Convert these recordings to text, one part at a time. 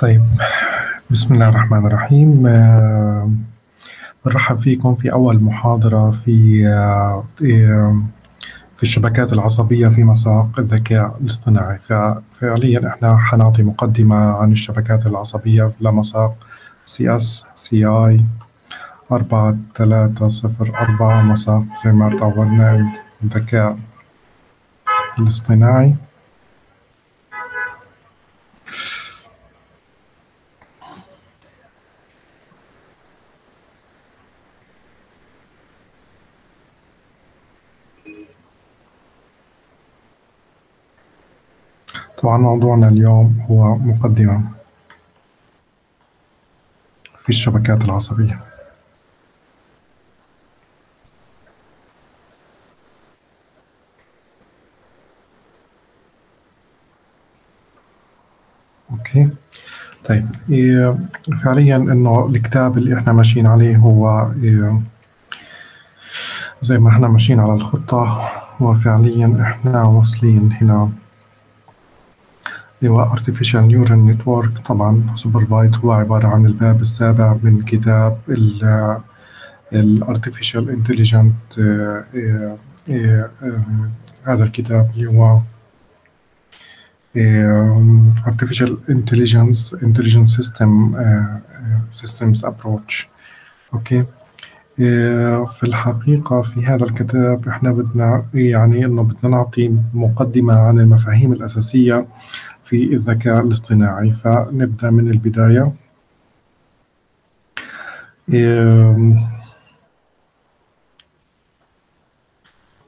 طيب، بسم الله الرحمن الرحيم. برحب فيكم في أول محاضرة في الشبكات العصبية في مساق الذكاء الاصطناعي. ففعليا احنا حنعطي مقدمة عن الشبكات العصبية لمساق CS CI 4304 مساق زي ما تعودنا الذكاء الاصطناعي. طبعا موضوعنا اليوم هو مقدمة في الشبكات العصبية. اوكي طيب، فعليا انه الكتاب اللي احنا ماشيين عليه هو زي ما احنا ماشيين على الخطة، وفعليا احنا واصلين هنا اللي هو Artificial Neural Network. طبعا Supervised هو عبارة عن الباب السابع من كتاب ال Artificial Intelligent. هذا الكتاب اللي هو Artificial Intelligence Systems Approach. اوكي، في الحقيقة في هذا الكتاب احنا بدنا بدنا نعطي مقدمة عن المفاهيم الأساسية في الذكاء الاصطناعي. فنبدأ من البداية.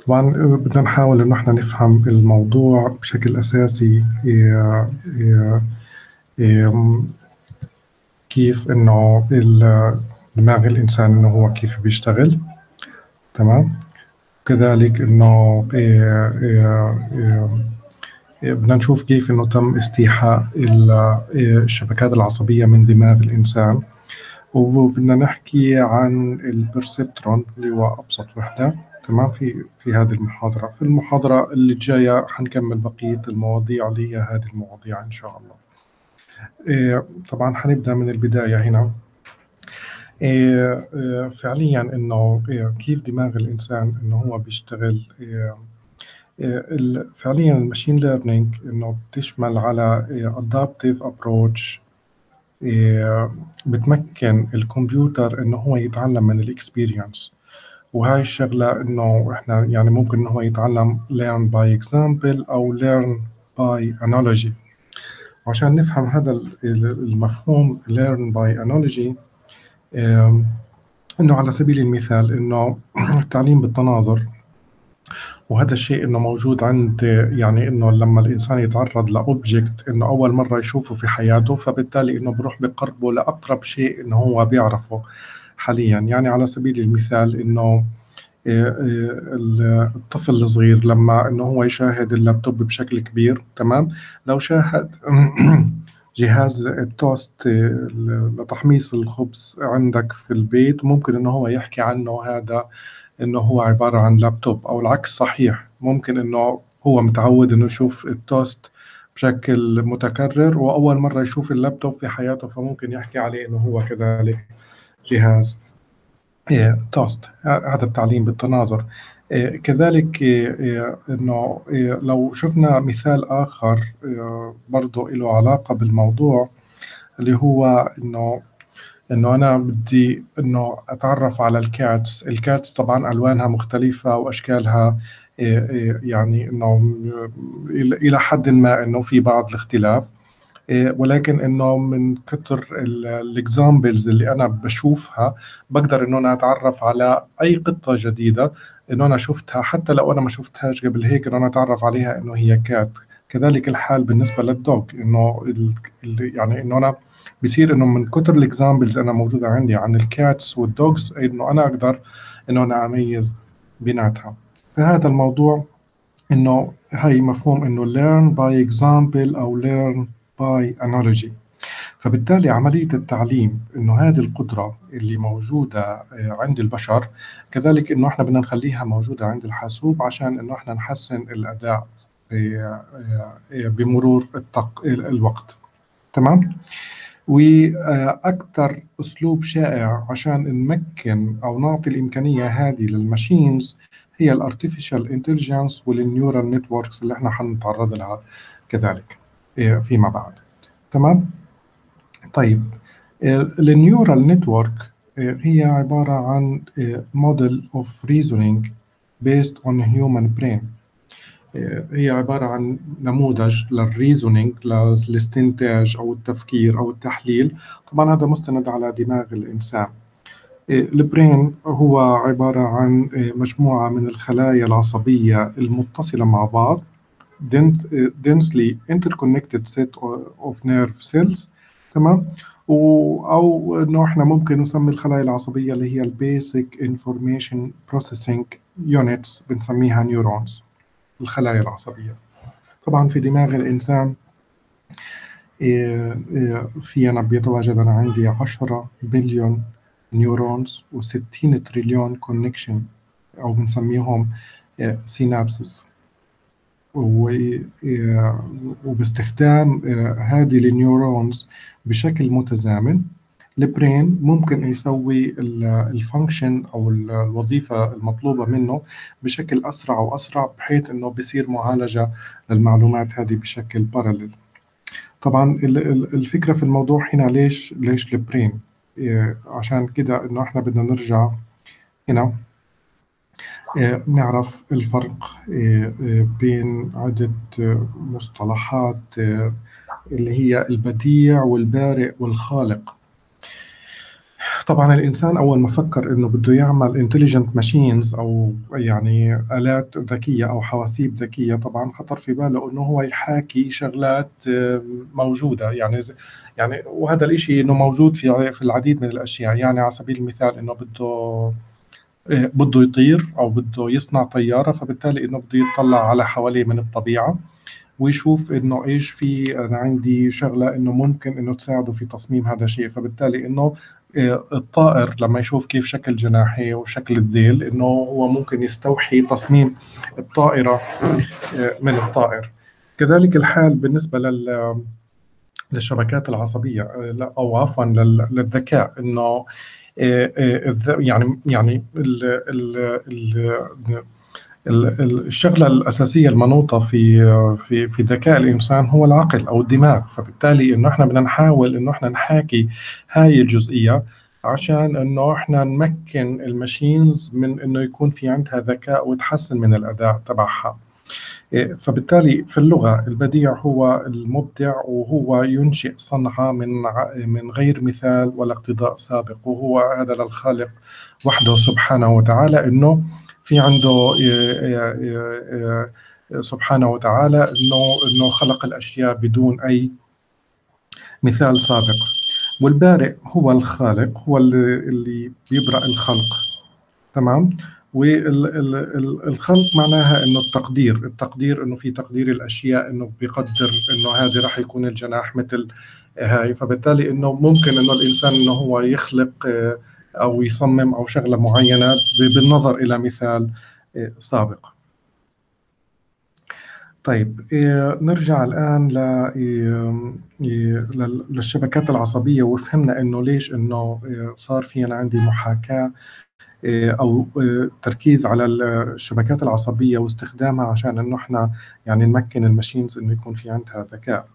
طبعا بدنا نحاول إنه احنا نفهم الموضوع بشكل أساسي، كيف إنه دماغ الإنسان إنه هو كيف بيشتغل، تمام. كذلك إنه بدنا نشوف كيف انه تم استيحاء الشبكات العصبية من دماغ الانسان، وبدنا نحكي عن البرسبترون اللي هو ابسط وحدة، تمام. في هذه المحاضرة، في المحاضرة اللي جاية حنكمل بقية المواضيع اللي هي هذه المواضيع ان شاء الله. طبعا حنبدأ من البداية هنا. فعليا انه كيف دماغ الانسان انه هو بيشتغل. فعليا الماشين ليرنينج انه بتشمل على ادابتيف ابروتش، بتمكن الكمبيوتر انه هو يتعلم من الاكسبيرينس. وهاي الشغله انه احنا ممكن انه هو يتعلم learn by example او learn by analogy. وعشان نفهم هذا المفهوم learn by analogy، انه على سبيل المثال انه التعليم بالتناظر، وهذا الشيء انه موجود عند انه لما الانسان يتعرض لاوبجكت انه اول مره يشوفه في حياته، فبالتالي انه بروح بقربه لاقرب شيء انه هو بيعرفه حاليا. على سبيل المثال انه الطفل الصغير لما انه هو يشاهد اللابتوب بشكل كبير، تمام، لو شاهد جهاز التوست لتحميص الخبز عندك في البيت، ممكن انه هو يحكي عنه هذا انه هو عبارة عن لابتوب، او العكس صحيح. ممكن انه هو متعود انه يشوف التوست بشكل متكرر، واول مرة يشوف اللابتوب في حياته، فممكن يحكي عليه انه هو كذلك جهاز توست. هذا التعليم بالتناظر. كذلك انه لو شفنا مثال اخر برضه له علاقة بالموضوع، اللي هو انه انا بدي انه اتعرف على الكاتس. الكاتس طبعا الوانها مختلفه واشكالها، انه الى حد ما انه في بعض الاختلاف، ولكن انه من كثر الاكزامبلز اللي انا بشوفها بقدر انه انا اتعرف على اي قطه جديده انه انا شفتها، حتى لو انا ما شفتهاش قبل هيك انه انا اتعرف عليها انه هي كات. كذلك الحال بالنسبه للدوغ، انه انه انا بصير انه من كثر الاكزامبلز انا موجوده عندي عن الكاتس والدوجز انه انا اقدر انه انا اميز بيناتها. فهذا الموضوع انه هي مفهوم انه learn by example او learn by analogy. فبالتالي عمليه التعليم انه هذه القدره اللي موجوده عند البشر، كذلك انه احنا بدنا نخليها موجوده عند الحاسوب عشان انه احنا نحسن الاداء بمرور الوقت، تمام. واكثر اسلوب شائع عشان نمكن او نعطي الامكانيه هذه للماشينز هي الارتفيشال انتليجنس والنيورال نتوركس اللي احنا حنتعرض لها كذلك فيما بعد. تمام؟ طيب النيورال نتورك هي عباره عن موديل اوف ريزونينج بيست اون هيومن برين، هي عباره عن نموذج للريزونينج للاستنتاج او التفكير او التحليل. طبعا هذا مستند على دماغ الانسان. البرين هو عباره عن مجموعه من الخلايا العصبيه المتصله مع بعض densely interconnected set of nerve cells. تمام، او انه احنا ممكن نسمي الخلايا العصبيه اللي هي البيسك انفورميشن بروسيسنج يونتس بنسميها نيورونز، الخلايا العصبيه. طبعا في دماغ الانسان في انا بيتواجد انا عندي 10 بليون نيورونز و60 تريليون كونكشن او بنسميهم سينابسز، وباستخدام هذه النيورونز بشكل متزامن البرين ممكن يسوي الفانكشن او الوظيفه المطلوبه منه بشكل اسرع واسرع، بحيث انه بيصير معالجه للمعلومات هذه بشكل بارالل. طبعا الفكره في الموضوع هنا ليش البرين؟ عشان كده انه احنا بدنا نرجع هنا نعرف الفرق بين عدة مصطلحات اللي هي البديع والبارئ والخالق. طبعا الإنسان أول ما فكر إنه بده يعمل intelligent machines أو يعني آلات ذكية أو حواسيب ذكية، طبعا خطر في باله إنه هو يحاكي شغلات موجودة، يعني وهذا الإشي إنه موجود في العديد من الأشياء. يعني على سبيل المثال إنه بده يطير او بده يصنع طياره، فبالتالي انه بده يطلع على حواليه من الطبيعه ويشوف انه ايش في، انا عندي شغله انه ممكن انه تساعده في تصميم هذا الشيء. فبالتالي انه الطائر لما يشوف كيف شكل جناحي وشكل الديل انه هو ممكن يستوحي تصميم الطائره من الطائر. كذلك الحال بالنسبه للشبكات العصبيه او عفوا للذكاء، انه يعني الشغله الاساسيه المنوطه في ذكاء الانسان هو العقل او الدماغ. فبالتالي انه احنا بدنا نحاول انه احنا نحاكي هاي الجزئيه عشان انه احنا نمكن الماشينز من انه يكون في عندها ذكاء وتحسن من الاداء تبعها. فبالتالي في اللغه البديع هو المبدع، وهو ينشئ صنعه من غير مثال ولا اقتضاء سابق، وهو هذا للخالق وحده سبحانه وتعالى، انه في عنده سبحانه وتعالى انه خلق الاشياء بدون اي مثال سابق. والبارئ هو الخالق، هو اللي بيبرأ الخلق. تمام، والخلق معناها انه التقدير انه في تقدير الاشياء، انه بيقدر انه هذا راح يكون الجناح مثل هاي، فبالتالي انه ممكن انه الانسان انه هو يخلق او يصمم او شغله معينه بالنظر الى مثال سابق. طيب نرجع الان للشبكات العصبيه، وفهمنا انه ليش انه صار في انا عندي محاكاه او تركيز على الشبكات العصبيه واستخدامها عشان انه احنا يعني نمكن الماشينز انه يكون في عندها ذكاء.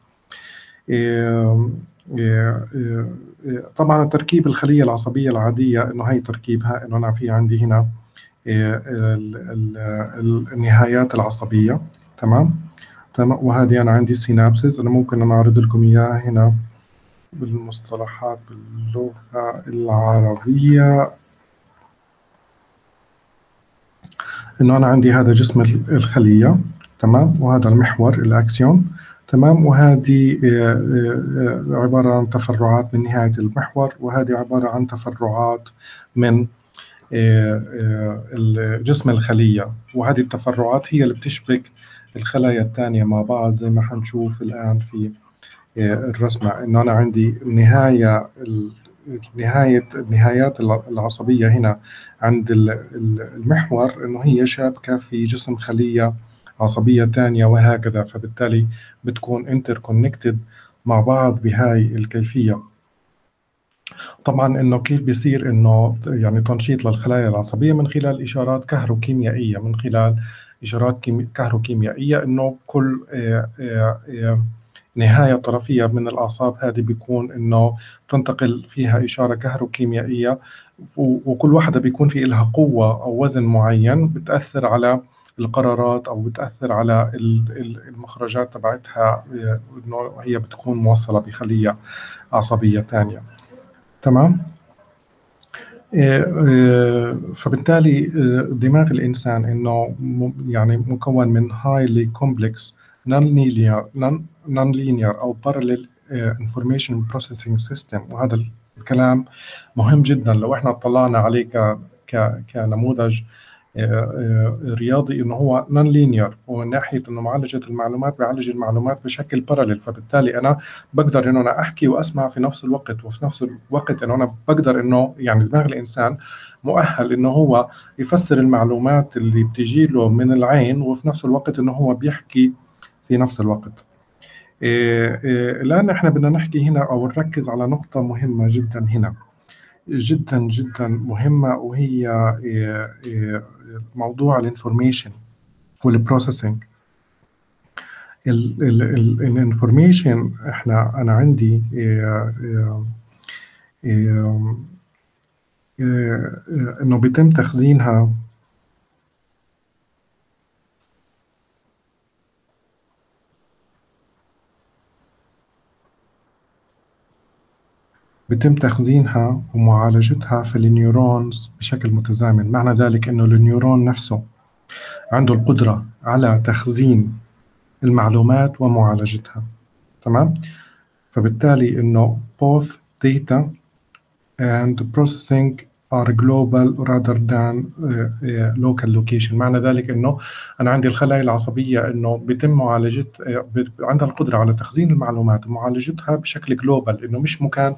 طبعا تركيب الخليه العصبيه العاديه انه هي تركيبها انه انا في عندي هنا النهايات العصبيه. تمام، وهذه انا عندي السينابسز، انا ممكن انا اعرض لكم اياها هنا بالمصطلحات باللغه العربيه. انه انا عندي هذا جسم الخليه، تمام، وهذا المحور الاكسيون، تمام، وهذه عباره عن تفرعات من نهايه المحور، وهذه عباره عن تفرعات من جسم الخليه، وهذه التفرعات هي اللي بتشبك الخلايا الثانيه مع بعض، زي ما حنشوف الان في الرسمه. انه انا عندي النهايات العصبية هنا عند المحور انه هي شابكة في جسم خلية عصبية ثانية وهكذا، فبالتالي بتكون انتركونكتد مع بعض بهاي الكيفية. طبعا انه كيف بيصير انه يعني تنشيط للخلايا العصبيه من خلال اشارات كهروكيميائيه، من خلال اشارات كهروكيميائيه، انه كل نهايه طرفيه من الاعصاب هذه بيكون انه تنتقل فيها اشاره كهروكيميائيه، وكل واحده بيكون في لها قوه او وزن معين بتاثر على القرارات او بتاثر على المخرجات تبعتها، انه هي بتكون موصله بخليه عصبيه ثانيه. تمام؟ فبالتالي دماغ الانسان انه يعني مكون من highly complex non-linear او parallel information processing system، وهذا الكلام مهم جدا. لو احنا اطلعنا عليه كنموذج رياضي انه هو نون لينير، ومن ناحيه انه معالجه المعلومات بيعالج المعلومات بشكل بارالل، فبالتالي انا بقدر انه انا احكي واسمع في نفس الوقت، وفي نفس الوقت انه انا بقدر انه يعني دماغ الانسان مؤهل انه هو يفسر المعلومات اللي بتجي له من العين، وفي نفس الوقت انه هو بيحكي في نفس الوقت. الان احنا بدنا نحكي هنا او نركز على نقطه مهمه جدا هنا، جدا جدا مهمه، وهي موضوع الانفورميشن والبروسيسنج. الانفورميشن انا عندي انه بيتم تخزينها ومعالجتها في النيورونز بشكل متزامن. معنى ذلك أنه النيورون نفسه عنده القدرة على تخزين المعلومات ومعالجتها. تمام؟ فبالتالي أنه both data and processing are global rather than local location. معنى ذلك أنه أنا عندي الخلايا العصبية أنه بيتم معالجة، عندها القدرة على تخزين المعلومات ومعالجتها بشكل جلوبال، أنه مش مكان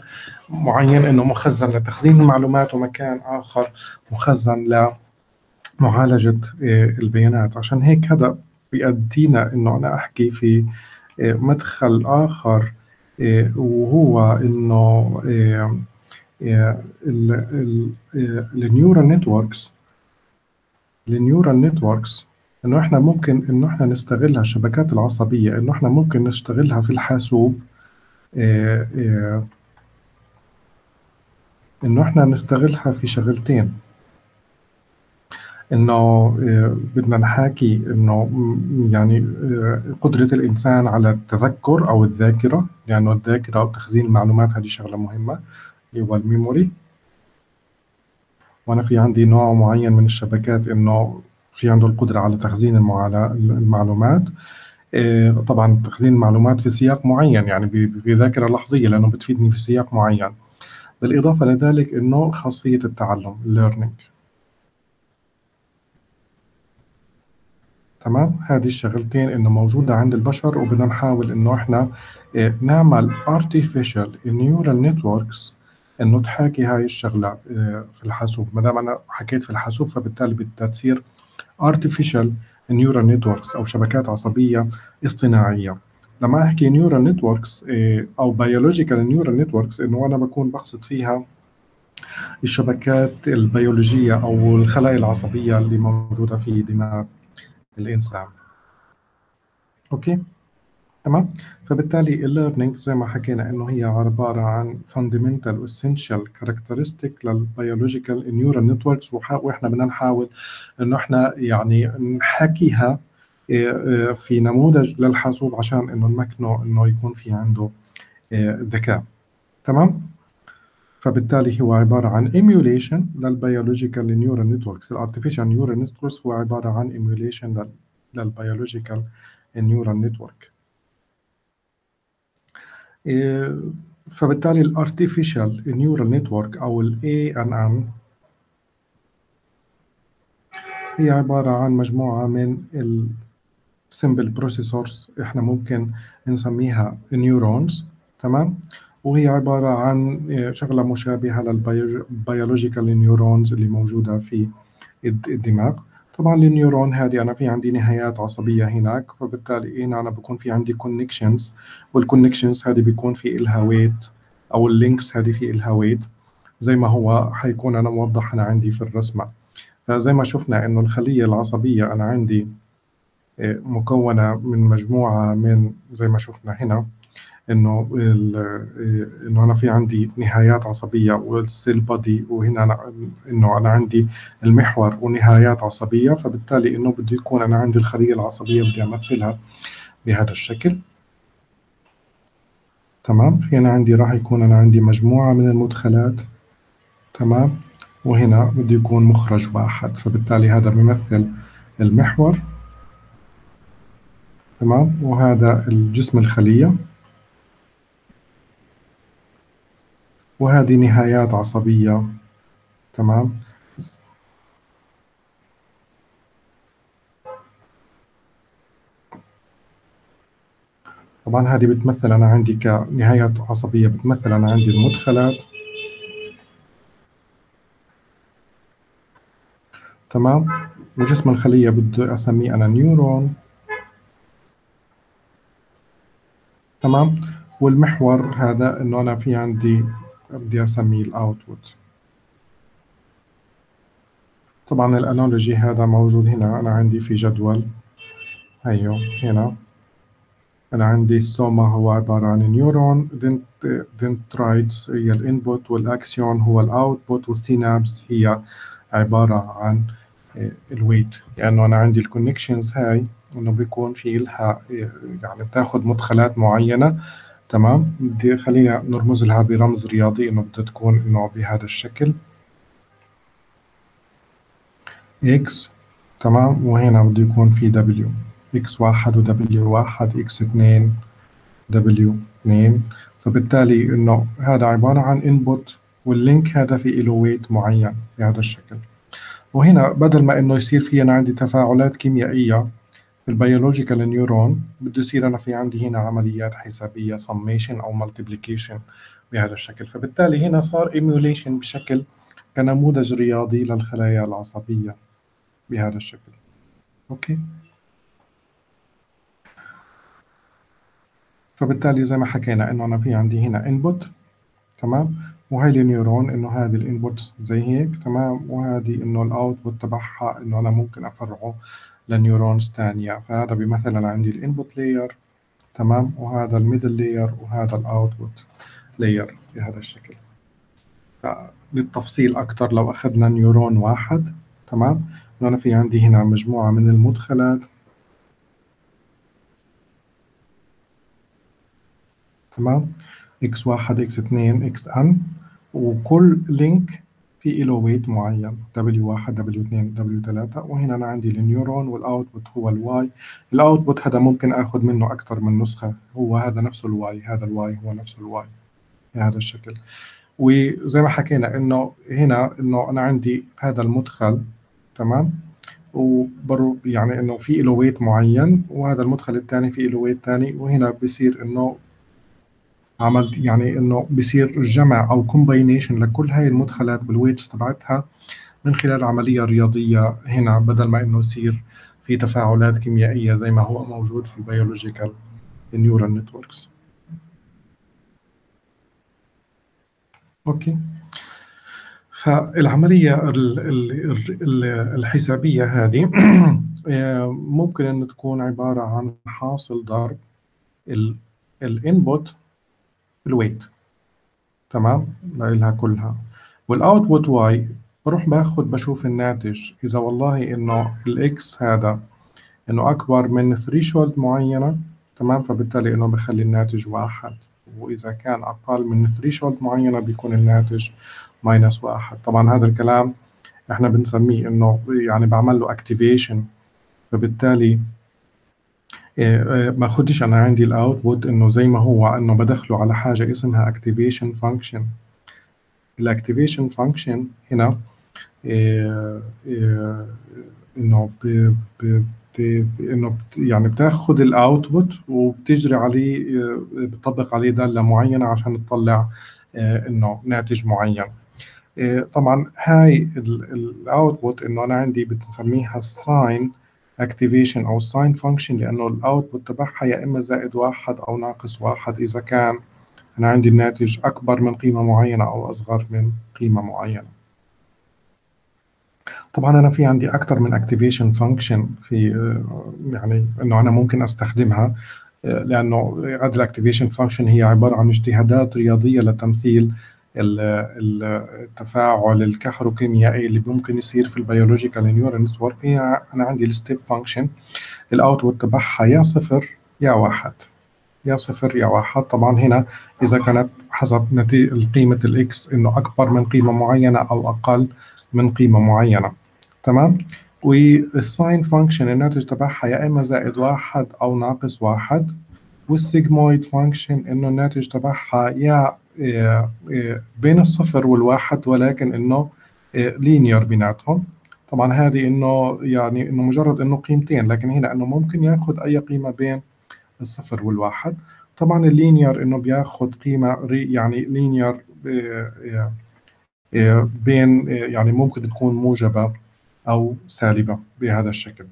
معين أنه مخزن لتخزين المعلومات ومكان آخر مخزن لمعالجة البيانات. عشان هيك هذا بيأدينا أنه أنا أحكي في مدخل آخر، وهو أنه النيورال نتوركس انه احنا ممكن انه احنا نستغلها، الشبكات العصبيه انه احنا ممكن نستغلها في الحاسوب، انه احنا نستغلها في شغلتين. انه بدنا نحكي انه يعني قدره الانسان على التذكر او الذاكره، لانه يعني الذاكره وتخزين المعلومات هذه شغله مهمه، اللي هو الميموري. وأنا في عندي نوع معين من الشبكات إنه في عنده القدرة على تخزين المعلومات، طبعا تخزين المعلومات في سياق معين، يعني في ذاكرة لحظية لأنه بتفيدني في سياق معين. بالإضافة لذلك إنه خاصية التعلم learning. تمام؟ هذه الشغلتين انه موجوده عند البشر، وبدنا نحاول انه احنا نعمل artificial neural networks انه تحاكي هاي الشغله في الحاسوب. ما دام انا حكيت في الحاسوب فبالتالي بدها تصير artificial neural networks او شبكات عصبيه اصطناعيه. لما احكي neural networks او biological neural networks انه انا بكون بقصد فيها الشبكات البيولوجيه او الخلايا العصبيه اللي موجوده في دماغ الانسان. اوكي؟ تمام؟ فبالتالي الليرنينج زي ما حكينا انه هي عباره عن فاندمنتال اسينشال كاركترستيك للبيولوجيكال نيورال نتوركس، واحنا بدنا نحاول انه احنا يعني نحكيها في نموذج للحاسوب عشان انه نمكنه انه يكون في عنده ذكاء. تمام؟ فبالتالي هو عبارة عن emulation للبيولوجيكال نيورال نتوركس. الارتفيشال نيورال نتوركس هو عبارة عن emulation للبيولوجيكال نيورال نتورك. فبالتالي الارتفيشال نيورال نتورك او ال ANN هي عبارة عن مجموعة من السمبل بروسيسورز، احنا ممكن نسميها نيورونز. تمام؟ وهي عبارة عن شغلة مشابهة للبيولوجيكال نيورونز اللي موجودة في الدماغ. طبعا النيورون هذه أنا في عندي نهايات عصبية هناك، فبالتالي هنا أنا بكون في عندي كونكشنز، والكونكشنز هذه بيكون في إلها ويت او اللينكس هدفي الهويت زي ما هو حيكون انا موضح انا عندي في الرسمه. فزي ما شفنا انه الخليه العصبيه انا عندي مكونه من مجموعه من زي ما شفنا هنا انه انا في عندي نهايات عصبيه والسيل بادي، وهنا انه انا عندي المحور ونهايات عصبيه، فبالتالي انه بده يكون انا عندي الخليه العصبيه بدي امثلها بهذا الشكل. تمام، هنا عندي راح يكون انا عندي مجموعه من المدخلات، تمام، وهنا بده يكون مخرج واحد، فبالتالي هذا بيمثل المحور، تمام، وهذا الجسم الخليه، وهذه نهايات عصبية، تمام. طبعا هذه بتمثل أنا عندي كنهايات عصبية، بتمثل أنا عندي المدخلات، تمام، وجسم الخلية بدي أسميه أنا نيورون، تمام، والمحور هذا إنه أنا في عندي بدي اسميه الاوتبوت. طبعا الانالوجي هذا موجود هنا انا عندي في جدول، ايوه هنا انا عندي السوما هو عباره عن نيورون، دنترايتس هي الانبوت، والاكسيون هو الاوتبوت، والسينابس هي عباره عن الويت، لانه يعني انا عندي الكونكشنز هاي انه بيكون في لها يعني بتاخذ مدخلات معينه، تمام، بدي خلينا نرمز لها برمز رياضي انه بدها تكون انه بهذا الشكل اكس، تمام، وهنا بده يكون في دبليو، اكس واحد ودبليو واحد، اكس اثنين دبليو اثنين، فبالتالي انه هذا عباره عن انبوت، واللينك هذا في له ويت معين بهذا الشكل. وهنا بدل ما انه يصير في انا عندي تفاعلات كيميائيه البيولوجيكال نيورون، بده يصير انا في عندي هنا عمليات حسابيه سميشن او مالتيبليكيشن بهذا الشكل، فبالتالي هنا صار ايميوليشن بشكل كنموذج رياضي للخلايا العصبيه بهذا الشكل. اوكي، فبالتالي زي ما حكينا انه انا في عندي هنا انبوت، تمام، وهي النيورون انه هذه الانبوت زي هيك، تمام، وهذه انه الاوتبوت تبعها انه انا ممكن افرعه لنيورونز ثانية، فهذا بيمثل أنا عندي الانبوت لاير، تمام، وهذا الميدل لاير، وهذا الاوتبوت لاير بهذا الشكل. للتفصيل أكثر لو أخذنا نيورون واحد، تمام، أنا في عندي هنا مجموعة من المدخلات، تمام، اكس واحد اكس اثنين اكس ان، وكل لينك في له ويت معين W1 W2 W3، وهنا انا عندي النيورون والاوتبوت هو الواي. الاوتبوت هذا ممكن اخذ منه اكثر من نسخه، هو هذا نفسه الواي، هذا الواي هو نفسه الواي بهذا الشكل. وزي ما حكينا انه هنا انه انا عندي هذا المدخل، تمام، وبرو يعني انه في له ويت معين، وهذا المدخل الثاني في له ويت ثاني، وهنا بصير انه عملت يعني انه بصير جمع او كومباينيشن لكل هاي المدخلات بالويتس تبعتها من خلال عمليه رياضيه هنا، بدل ما انه يصير في تفاعلات كيميائيه زي ما هو موجود في البيولوجيكال نيورال نتوركس. اوكي، فالعمليه الحسابيه هذه ممكن ان تكون عباره عن حاصل ضرب الانبوت الويت، تمام، لها كلها، والاوتبوت واي بروح باخد بشوف الناتج، اذا والله انه الاكس هذا انه اكبر من ثريشولد معينه، تمام، فبالتالي انه بخلي الناتج واحد، واذا كان اقل من ثريشولد معينه بيكون الناتج ماينس واحد. طبعا هذا الكلام احنا بنسميه انه يعني بعمل له اكتيفيشن، فبالتالي ما خدش انا عندي الاوتبوت انه زي ما هو انه بدخله على حاجه اسمها اكتيفيشن فانكشن. الاكتيفيشن فانكشن هنا انه يعني بتاخذ الاوتبوت وبتجري عليه، بتطبق عليه داله معينه عشان تطلع انه ناتج معين. طبعا هاي الاوتبوت انه انا عندي بنسميها الساين اكتيفيشن او ساين فانكشن، لانه الاوتبوت تبعها يا اما زائد واحد او ناقص واحد اذا كان أنا عندي الناتج أكبر من قيمة معينة أو أصغر من قيمة معينة. طبعا أنا في عندي أكثر من activation function في يعني إنه أنا ممكن أستخدمها، لأنه هذه الactivation function هي عبارة عن اجتهادات رياضية لتمثيل التفاعل الكهروكيميائي اللي ممكن يصير في البيولوجيكال نيورال نتورك. هي أنا عندي الستيب function الأوتبوت تبعها يا صفر يا واحد، يا صفر يا واحد. طبعا هنا إذا كانت حسب قيمة الإكس إنه أكبر من قيمة معينة أو أقل من قيمة معينة، تمام؟ والساين فانكشن الناتج تبعها يا إما زائد واحد أو ناقص واحد، والسيجمويد فانكشن إنه الناتج تبعها يا بين الصفر والواحد ولكن إنه لينير بيناتهم. طبعا هذه إنه يعني إنه مجرد إنه قيمتين، لكن هنا إنه ممكن ياخذ أي قيمة بين الصفر والواحد. طبعا اللينير إنه بياخذ قيمة يعني لينير بين يعني ممكن تكون موجبة أو سالبة بهذا الشكل.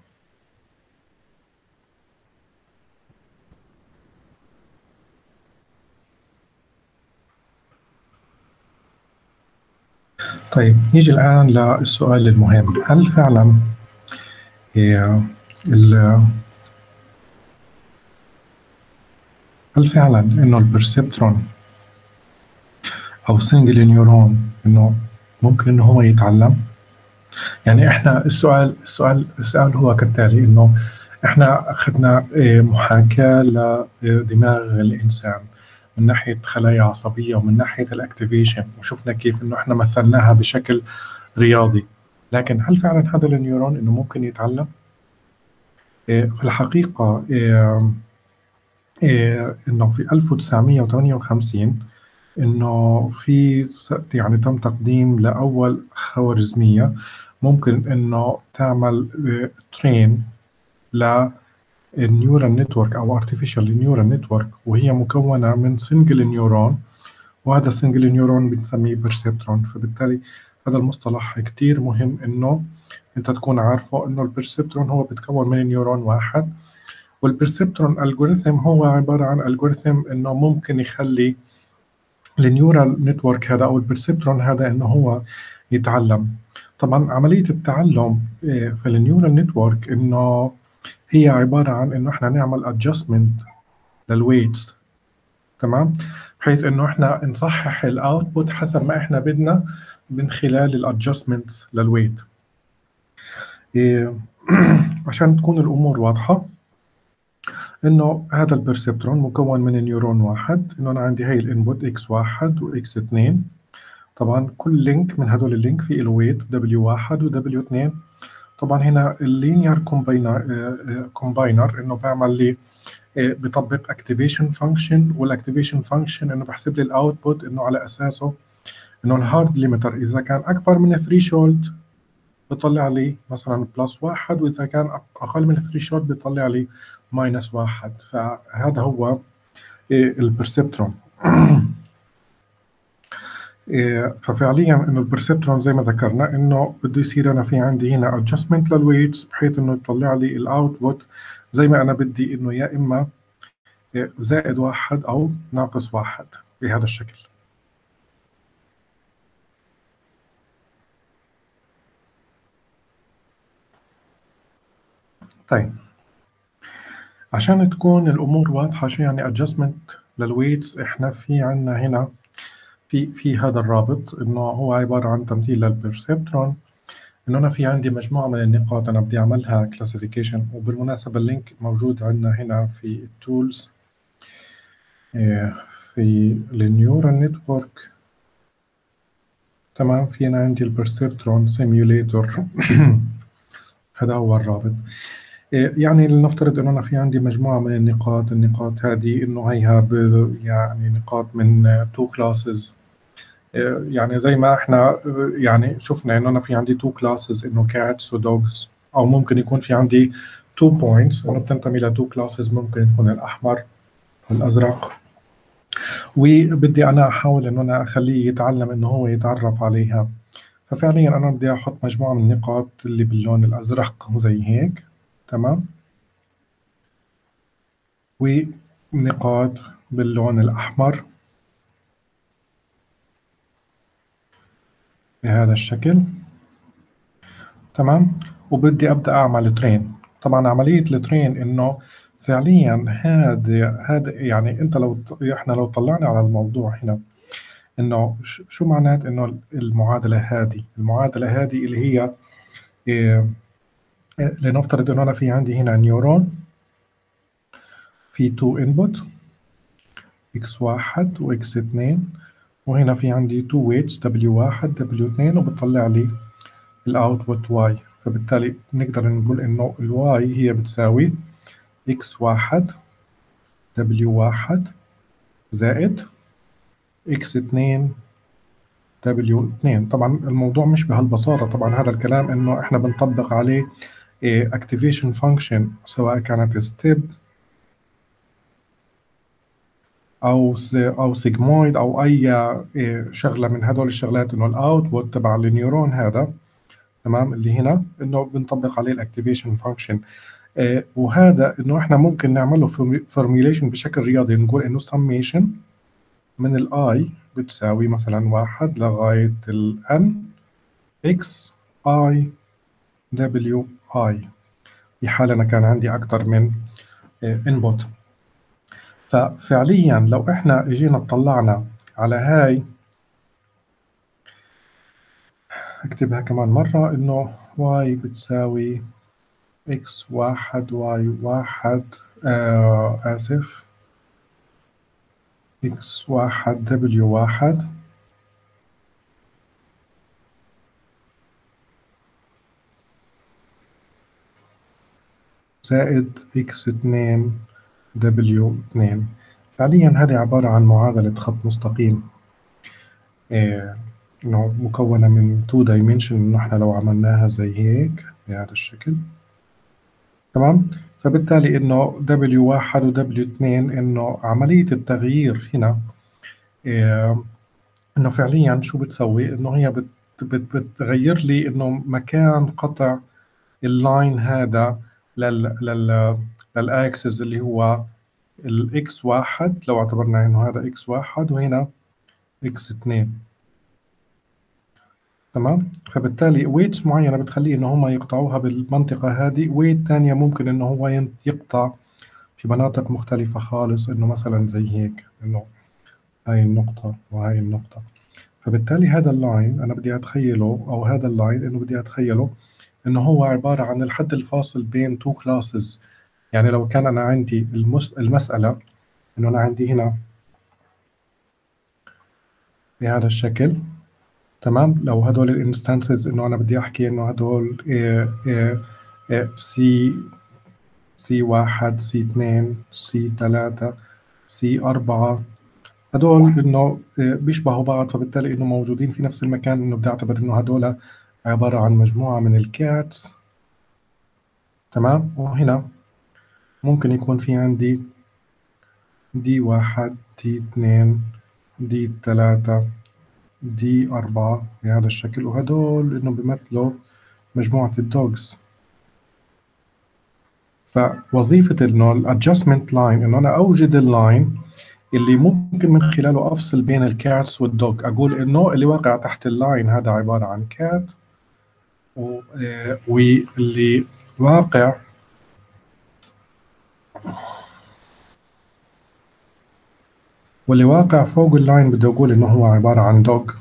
طيب نيجي الآن للسؤال المهم، هل فعلا إنه البرسبترون أو سنجل نيورون إنه ممكن إنه هو يتعلم؟ يعني إحنا السؤال هو كالتالي، إنه إحنا أخذنا محاكاة لدماغ الإنسان من ناحية خلايا عصبية ومن ناحية الأكتيفيشن، وشفنا كيف إنه إحنا مثلناها بشكل رياضي، لكن هل فعلا هذا النيورون إنه ممكن يتعلم؟ في الحقيقة إنه في 1958 إنه في يعني تم تقديم لأول خوارزمية ممكن إنه تعمل ترين للنيورال نتورك أو أرتيفيشال نيورال نتورك، وهي مكونة من سنجل نيورون، وهذا السنجل نيورون بنسميه برسبترون. فبالتالي هذا المصطلح كتير مهم إنه أنت تكون عارفه، إنه البرسبترون هو بيتكون من نيورون واحد، والبرسبترون الجوريثم هو عبارة عن الجوريثم إنه ممكن يخلي النيورال نتورك هذا او البرسبترون هذا انه هو يتعلم. طبعا عمليه التعلم في النيورال نتورك انه هي عباره عن انه احنا نعمل ادجستمنت للويتس، تمام، بحيث انه احنا نصحح الاوتبوت حسب ما احنا بدنا من خلال الادجستمنت للويت. عشان تكون الامور واضحه، إنه هذا البرسبترون مكون من نيورون واحد، إنه أنا عندي هاي الانبوت إكس واحد وإكس اثنين، طبعا كل لينك من هدول اللينك في له ويت دبليو واحد ودبليو اثنين. طبعا هنا اللينير كومباينر إنه بعمل لي بطبق اكتيفيشن فانكشن، والاكتيفيشن فانكشن إنه بحسب لي الأوتبوت إنه على أساسه إنه الهارد ليمتر إذا كان أكبر من الثريشولد بطلع لي مثلا بلس واحد، وإذا كان أقل من الثريشولد بطلع لي ماينس واحد. فهذا هو البرسبترون. ففعليا انه البرسبترون زي ما ذكرنا انه بده يصير انا في عندي هنا adjustment للويتس بحيث انه يطلع لي الاوتبوت زي ما انا بدي، انه يا اما زائد واحد او ناقص واحد بهذا الشكل. طيب عشان تكون الأمور واضحة شو يعني adjustment للويتس، إحنا في عنا هنا في هذا الرابط إنه هو عبارة عن تمثيل للبرسبترون، إنه أنا في عندي مجموعة من النقاط أنا بدي أعملها classification، وبالمناسبة اللينك موجود عنا هنا في التولز في النيورال نتورك، تمام. في هنا عندي البرسبترون سيميوليتور هذا هو الرابط. يعني لنفترض انه انا في عندي مجموعه من النقاط هذه انه هيها يعني نقاط من تو كلاسز، يعني زي ما احنا يعني شفنا انه انا في عندي تو كلاسز انه كاتس ودوجز، او ممكن يكون في عندي تو بوينتس انه بتنتمي لتو كلاسز، ممكن تكون الاحمر والازرق، وبدي انا احاول انه انا اخليه يتعلم انه هو يتعرف عليها. ففعليا انا بدي احط مجموعه من النقاط اللي باللون الازرق زي هيك، تمام، ونقاط باللون الأحمر بهذا الشكل. تمام، وبدي ابدا اعمل ترين. طبعا عمليه الترين انه فعليا هذا يعني انت لو احنا لو طلعنا على الموضوع هنا انه شو معناته انه المعادله هذه، اللي هي لنفترض انه انا في عندي هنا نيورون في 2 انبوت x1 وx2، وهنا في عندي 2 ويتس w1 w2، وبتطلع لي الاوتبوت واي. فبالتالي بنقدر نقول انه الواي هي بتساوي x1 w1 زائد x2 w2. طبعا الموضوع مش بهالبساطة، طبعا هذا الكلام انه احنا بنطبق عليه activation function سواء كانت step او سيجمويد او اي شغله من هدول الشغلات، انه الاوتبوت تبع النيورون هذا تمام اللي هنا انه بنطبق عليه الاكتيفيشن فانكشن. وهذا انه احنا ممكن نعمله فورميليشن بشكل رياضي، نقول انه سميشن من الاي بتساوي مثلا 1 لغايه الان اكس اي دبليو اي، في حال انا كان عندي اكثر من انبوت. ففعليا لو احنا اجينا اطلعنا على هاي، اكتبها كمان مرة، انه y بتساوي x1 y1 اسف x1 w1 زائد x2 W2. فعليا هذه عبارة عن معادلة خط مستقيم إنه مكونة من 2 dimension، إنه إحنا لو عملناها زي هيك بهذا الشكل تمام. فبالتالي إنه W1 و W2 إنه عملية التغيير هنا إنه فعليا شو بتسوي؟ إنه هي بتغير لي إنه مكان قطع اللاين هذا للأكسس اللي هو الإكس واحد، لو اعتبرنا إنه هذا إكس واحد وهنا إكس اثنين تمام. فبالتالي ويتس معينة بتخليه إنه هم يقطعوها بالمنطقة هذه، ويت ثانية ممكن إنه هو يقطع في مناطق مختلفة خالص، إنه مثلا زي هيك إنه هاي النقطة وهاي النقطة. فبالتالي هذا اللاين أنا بدي أتخيله، أو هذا اللاين إنه بدي أتخيله إنه هو عبارة عن الحد الفاصل بين 2 كلاسز. يعني لو كان أنا عندي المسألة إنه أنا عندي هنا بهذا الشكل تمام، لو هدول الانستانسز إنه أنا بدي أحكي إنه هدول C1 C2 C3 C4 هدول إنه بيشبهوا بعض، فبالتالي إنه موجودين في نفس المكان، إنه بدي أعتبر إنه هدول عبارة عن مجموعة من الكاتس تمام. وهنا ممكن يكون في عندي D1 D2 D3 D4 بهذا الشكل، وهدول إنه بيمثلوا مجموعة الدوجز. فوظيفة إنه الأدجستمنت لاين إنه أنا أوجد اللاين اللي ممكن من خلاله أفصل بين الكاتس والدوج، أقول إنه اللي واقع تحت اللاين هذا عبارة عن كات، واللي واقع فوق اللاين بدي اقول انه هو عباره عن دوج.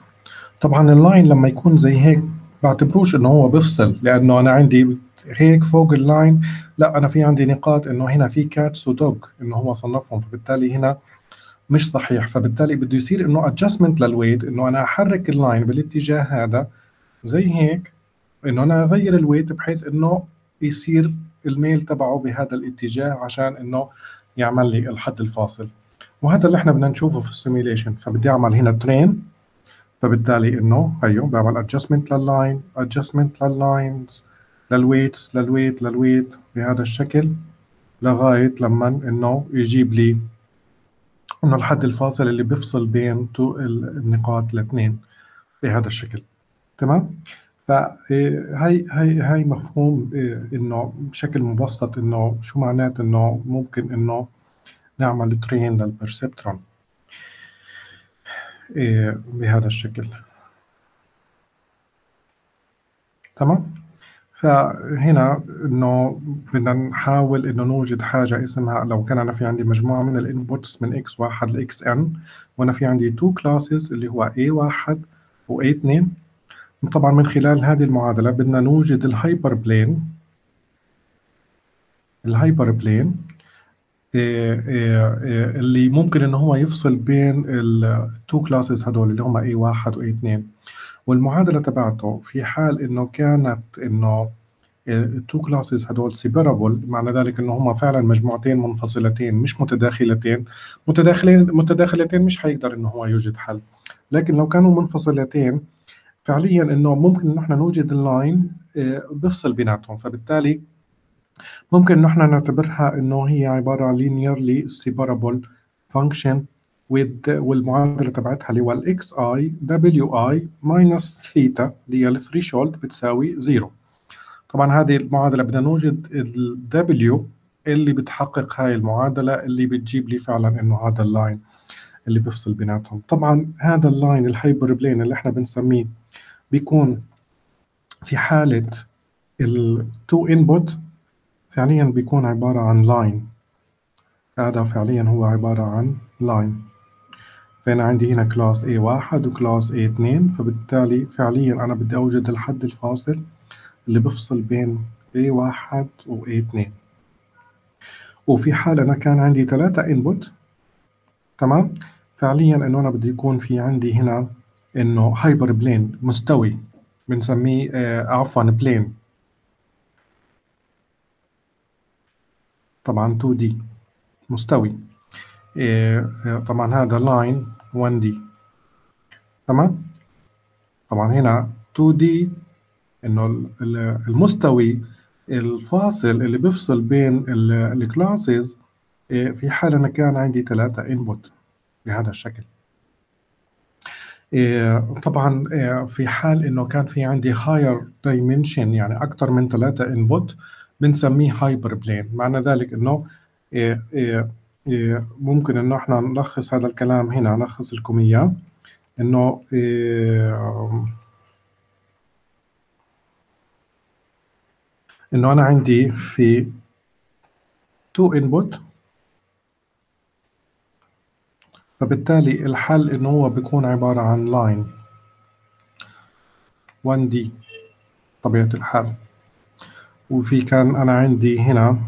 طبعا اللاين لما يكون زي هيك بعتبروش انه هو بفصل، لانه انا عندي هيك فوق اللاين، لا انا في عندي نقاط انه هنا في كاتس ودوج انه هو صنفهم، فبالتالي هنا مش صحيح. فبالتالي بده يصير انه ادجستمنت للويت، انه انا احرك اللاين بالاتجاه هذا زي هيك، انه انا اغير الويت بحيث انه يصير الميل تبعه بهذا الاتجاه عشان انه يعمل لي الحد الفاصل. وهذا اللي احنا بدنا نشوفه في السيميليشن. فبدي اعمل هنا ترين، فبالتالي انه هيو بعمل ادجستمنت لللاين، ادجستمنت لللاينز، للويتس، للويت بهذا الشكل، لغايه لما انه يجيب لي انه الحد الفاصل اللي بيفصل بين النقاط الاثنين بهذا الشكل تمام. فهي هي هي مفهوم انه بشكل مبسط انه شو معناته انه ممكن انه نعمل ترين للبرسبترون بهذا الشكل. تمام. فهنا انه بدنا نحاول انه نوجد حاجه اسمها، لو كان انا في عندي مجموعه من الانبوتس من x1 ل xn، وانا في عندي 2 كلاسز اللي هو a1 و a2، طبعا من خلال هذه المعادله بدنا نوجد الهايبر بلين. الهايبر بلين اللي ممكن ان هو يفصل بين التو كلاسز هدول اللي هم A1 و A2، والمعادله تبعته في حال انه كانت انه التو كلاسز هدول سيبرابل، معنى ذلك انه هم فعلا مجموعتين منفصلتين مش متداخلتين. متداخلتين مش حيقدر انه هو يوجد حل، لكن لو كانوا منفصلتين فعليا انه ممكن ان احنا نوجد اللاين بفصل بيناتهم، فبالتالي ممكن نحن نعتبرها انه هي عباره عن linearly separable function with، والمعادله تبعتها اللي هو الاكس اي دبليو اي ماينس ثيتا اللي هي الثريشولد بتساوي زيرو. طبعا هذه المعادله بدنا نوجد الدبليو اللي بتحقق هاي المعادله اللي بتجيب لي فعلا انه هذا اللاين اللي بفصل بيناتهم. طبعا هذا اللاين الهايبر بلين اللي احنا بنسميه بيكون في حاله التو انبوت فعليا بيكون عبارة عن لاين، هذا فعليا هو عبارة عن لاين. فأنا عندي هنا كلاس A1 وكلاس A2، فبالتالي فعليا أنا بدي أوجد الحد الفاصل اللي بفصل بين A1 و A2. وفي حال أنا كان عندي 3 input، تمام، فعليا إنه أنا بدي يكون في عندي هنا إنه هايبر بلين مستوي، بنسميه عفوا بلين، طبعا 2D مستوي. طبعا هذا لاين 1D، تمام. طبعا هنا 2D انه المستوي الفاصل اللي بيفصل بين الكلاسز في حال انا كان عندي 3 input بهذا الشكل. طبعا في حال انه كان في عندي higher dimension يعني اكثر من 3 input بنسميه هايبر بلين، معنى ذلك انه ممكن انه احنا نلخص هذا الكلام هنا، نلخص لكم اياه انه انا عندي في 2 انبوت، فبالتالي الحل انه هو بيكون عبارة عن لاين 1D طبيعة الحال. وفي كان أنا عندي هنا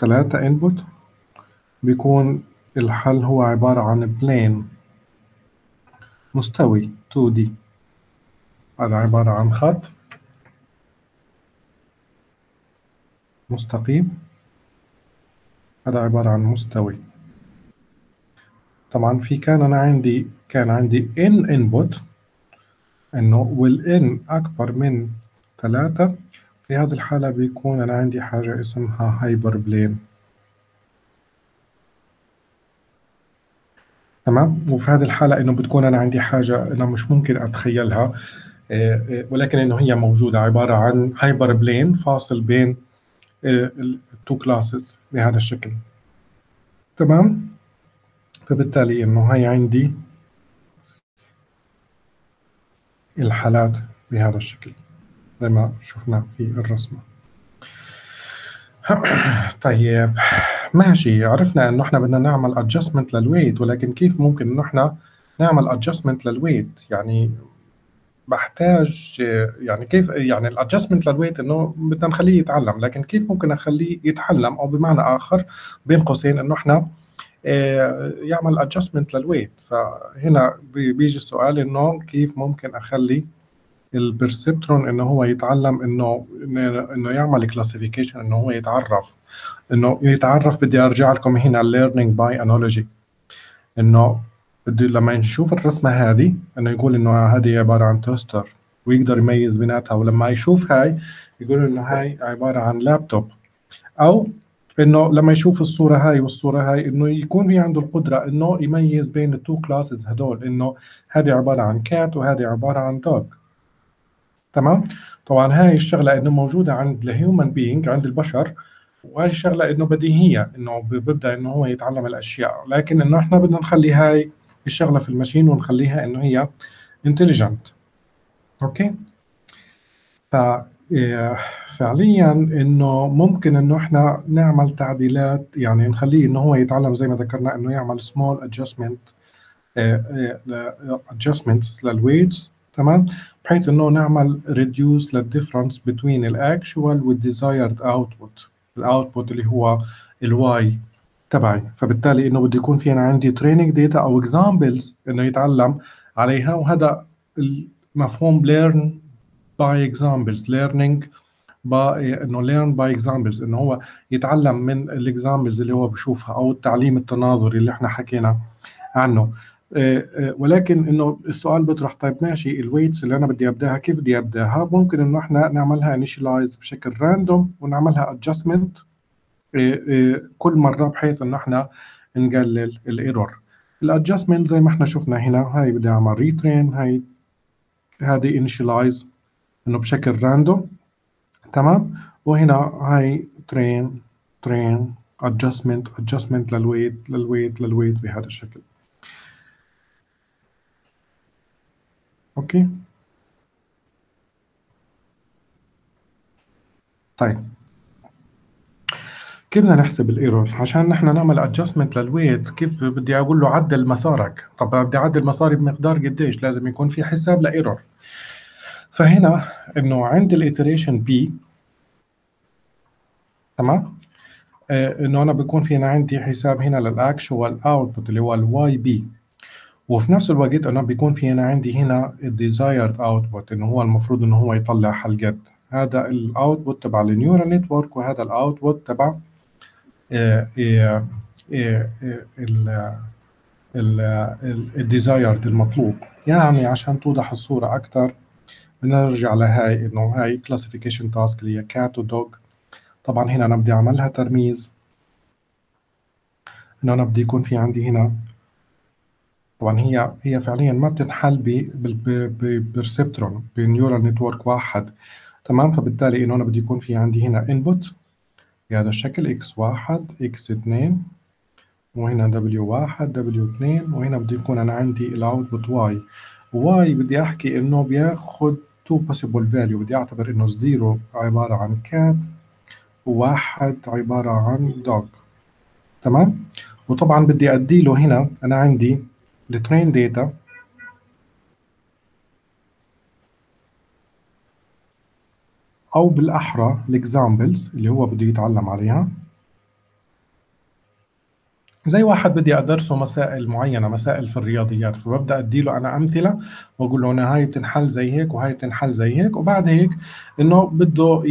3 input بيكون الحل هو عبارة عن بلين مستوي 2D، هذا عبارة عن خط مستقيم، هذا عبارة عن مستوي. طبعا في كان أنا عندي n input إنه والn أكبر من 3، في هذه الحالة بيكون أنا عندي حاجة اسمها هايبر بلين، تمام. وفي هذه الحالة إنه بتكون أنا عندي حاجة أنا مش ممكن أتخيلها، ولكن إنه هي موجودة عبارة عن هايبر بلين فاصل بين التو كلاسز بهذا الشكل، تمام. فبالتالي إنه هي عندي الحالات بهذا الشكل زي ما شفنا في الرسمة. طيب ماشي، عرفنا انه احنا بدنا نعمل adjustment للويت، ولكن كيف ممكن انه احنا نعمل adjustment للويت؟ يعني بحتاج يعني كيف يعني الادجستمنت للويت انه بدنا نخليه يتعلم، لكن كيف ممكن اخليه يتعلم او بمعنى اخر بين قوسين انه احنا يعمل adjustment للويت؟ فهنا بيجي السؤال انه كيف ممكن اخلي البرسبترون انه هو يتعلم انه يعمل كلاسيفيكيشن، انه هو يتعرف. بدي ارجع لكم هنا learning by analogy، انه بدي لما نشوف الرسمه هذه انه يقول انه هذه عباره عن توستر ويقدر يميز بيناتها، ولما يشوف هاي يقول انه هاي عباره عن لابتوب، او انه لما يشوف الصوره هاي والصوره هاي انه يكون في عنده القدره انه يميز بين التو كلاسز هدول، انه هذه عباره عن كات وهذه عباره عن دوغ، تمام. طبعا هاي الشغله انه موجوده عند الهيومن بينج، عند البشر، وهاي الشغله انه بديهيه انه بيبدا انه هو يتعلم الاشياء، لكن انه احنا بدنا نخلي هاي الشغله في الماشين ونخليها انه هي انتليجنت، اوكي. ف فعليا انه ممكن انه احنا نعمل تعديلات، يعني نخليه انه هو يتعلم زي ما ذكرنا انه يعمل small adjustments للويتس، تمام، بحيث انه نعمل reduce للديفرنس between الاكشوال والديزايرد اوتبوت، الاوتبوت اللي هو الواي تبعي. فبالتالي انه بده يكون في أنا عندي training data او examples انه يتعلم عليها، وهذا مفهوم learn by examples، learning انه learn by examples، انه هو يتعلم من الاكزامبلز اللي هو بشوفها، او التعليم التناظري اللي احنا حكينا عنه. ولكن انه السؤال بيطرح، طيب ماشي، الويتس اللي انا بدي ابداها كيف بدي ابداها؟ ممكن انه احنا نعملها انيشلايز بشكل راندوم، ونعملها ادجستمنت كل مره بحيث انه احنا نقلل الايرور. الادجستمنت زي ما احنا شفنا هنا، هاي بدي اعمل ريترين، هاي هذه انيشلايز انه بشكل راندوم، تمام، وهنا هاي ترين ادجستمنت للويت بهذا الشكل. اوكي، طيب كيف بدنا نحسب الايرور عشان نحن نعمل ادجستمنت للويت؟ كيف بدي اقول له عدل مسارك؟ طب بدي اعدل مساري بمقدار قديش؟ لازم يكون في حساب لايرور. فهنا انه عند الايتريشن بي، تمام، انه انا بكون في عندي حساب هنا للاكشوال اوتبوت اللي هو الواي بي، وفي نفس الوقت انا بيكون في عندي هنا الديزايرد اوتبوت انه هو المفروض انه هو يطلع حلقات. هذا الاوتبوت تبع النيورال نتورك، وهذا الاوتبوت تبع الديزايرد المطلوب. يعني عشان توضح الصوره اكثر بدنا نرجع لهاي، انه هاي كلاسيفيكيشن تاسك اللي هي كات ودوج. طبعا هنا انا بدي اعملها ترميز، انه انا بدي يكون في عندي هنا، طبعا هي فعليا ما بتنحل برسبترون بنيورال نتورك واحد، تمام، فبالتالي انه انا بدي يكون في عندي هنا انبوت بهذا الشكل x1 x2، وهنا w1 w2، وهنا بدي يكون انا عندي الاوتبوت y. واي بدي احكي انه بياخد تو possible value، بدي اعتبر انه الزيرو عباره عن كات، وواحد عباره عن دوغ، تمام. وطبعا بدي ادي له هنا انا عندي الترين داتا، او بالاحرى الاكزامبلز اللي هو بده يتعلم عليها، زي واحد بدي ادرسه مسائل معينه، مسائل في الرياضيات، فببدا ادي له انا امثله واقول له انا هاي بتنحل زي هيك، وهاي بتنحل زي هيك، وبعد هيك انه بده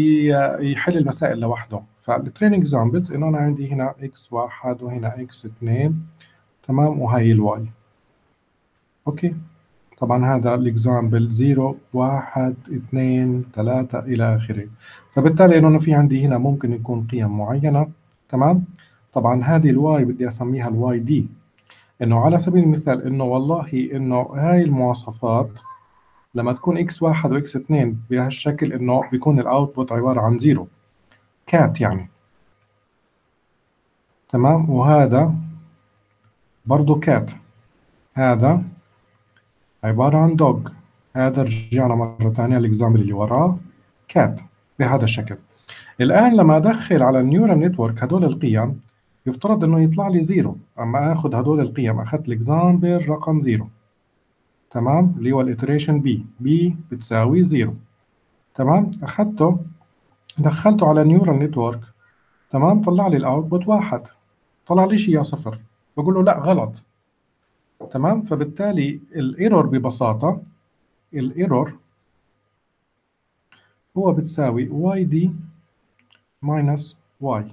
يحل المسائل لوحده. فالتريننج اكزامبلز انه انا عندي هنا x1 وهنا x2، تمام، وهي الواي. اوكي، طبعا هذا الاكزامبل 0 1 2 3 الى اخره. فبالتالي انه في عندي هنا ممكن يكون قيم معينه، تمام. طبعا هذه الواي بدي اسميها الواي دي، انه على سبيل المثال انه والله انه هاي المواصفات لما تكون اكس واحد واكس اثنين بهالشكل انه بيكون الاوتبوت عباره عن زيرو كات يعني، تمام، وهذا برضه كات، هذا عباره عن دوغ، هذا رجعنا مره ثانيه الاكزامبل اللي وراه كات بهذا الشكل. الان لما ادخل على النيورال نتورك هدول القيم يفترض انه يطلع لي زيرو، اما اخذ هدول القيم، اخذت الاكزامبل رقم زيرو، تمام، اللي هو الاتريشن بي بتساوي زيرو، تمام، اخذته دخلته على نيورال نتورك، تمام، طلع لي الاوتبوت واحد، طلع لي شيء صفر، بقول له لا غلط، تمام. فبالتالي الايرور ببساطه، الايرور هو بتساوي واي دي ماينس واي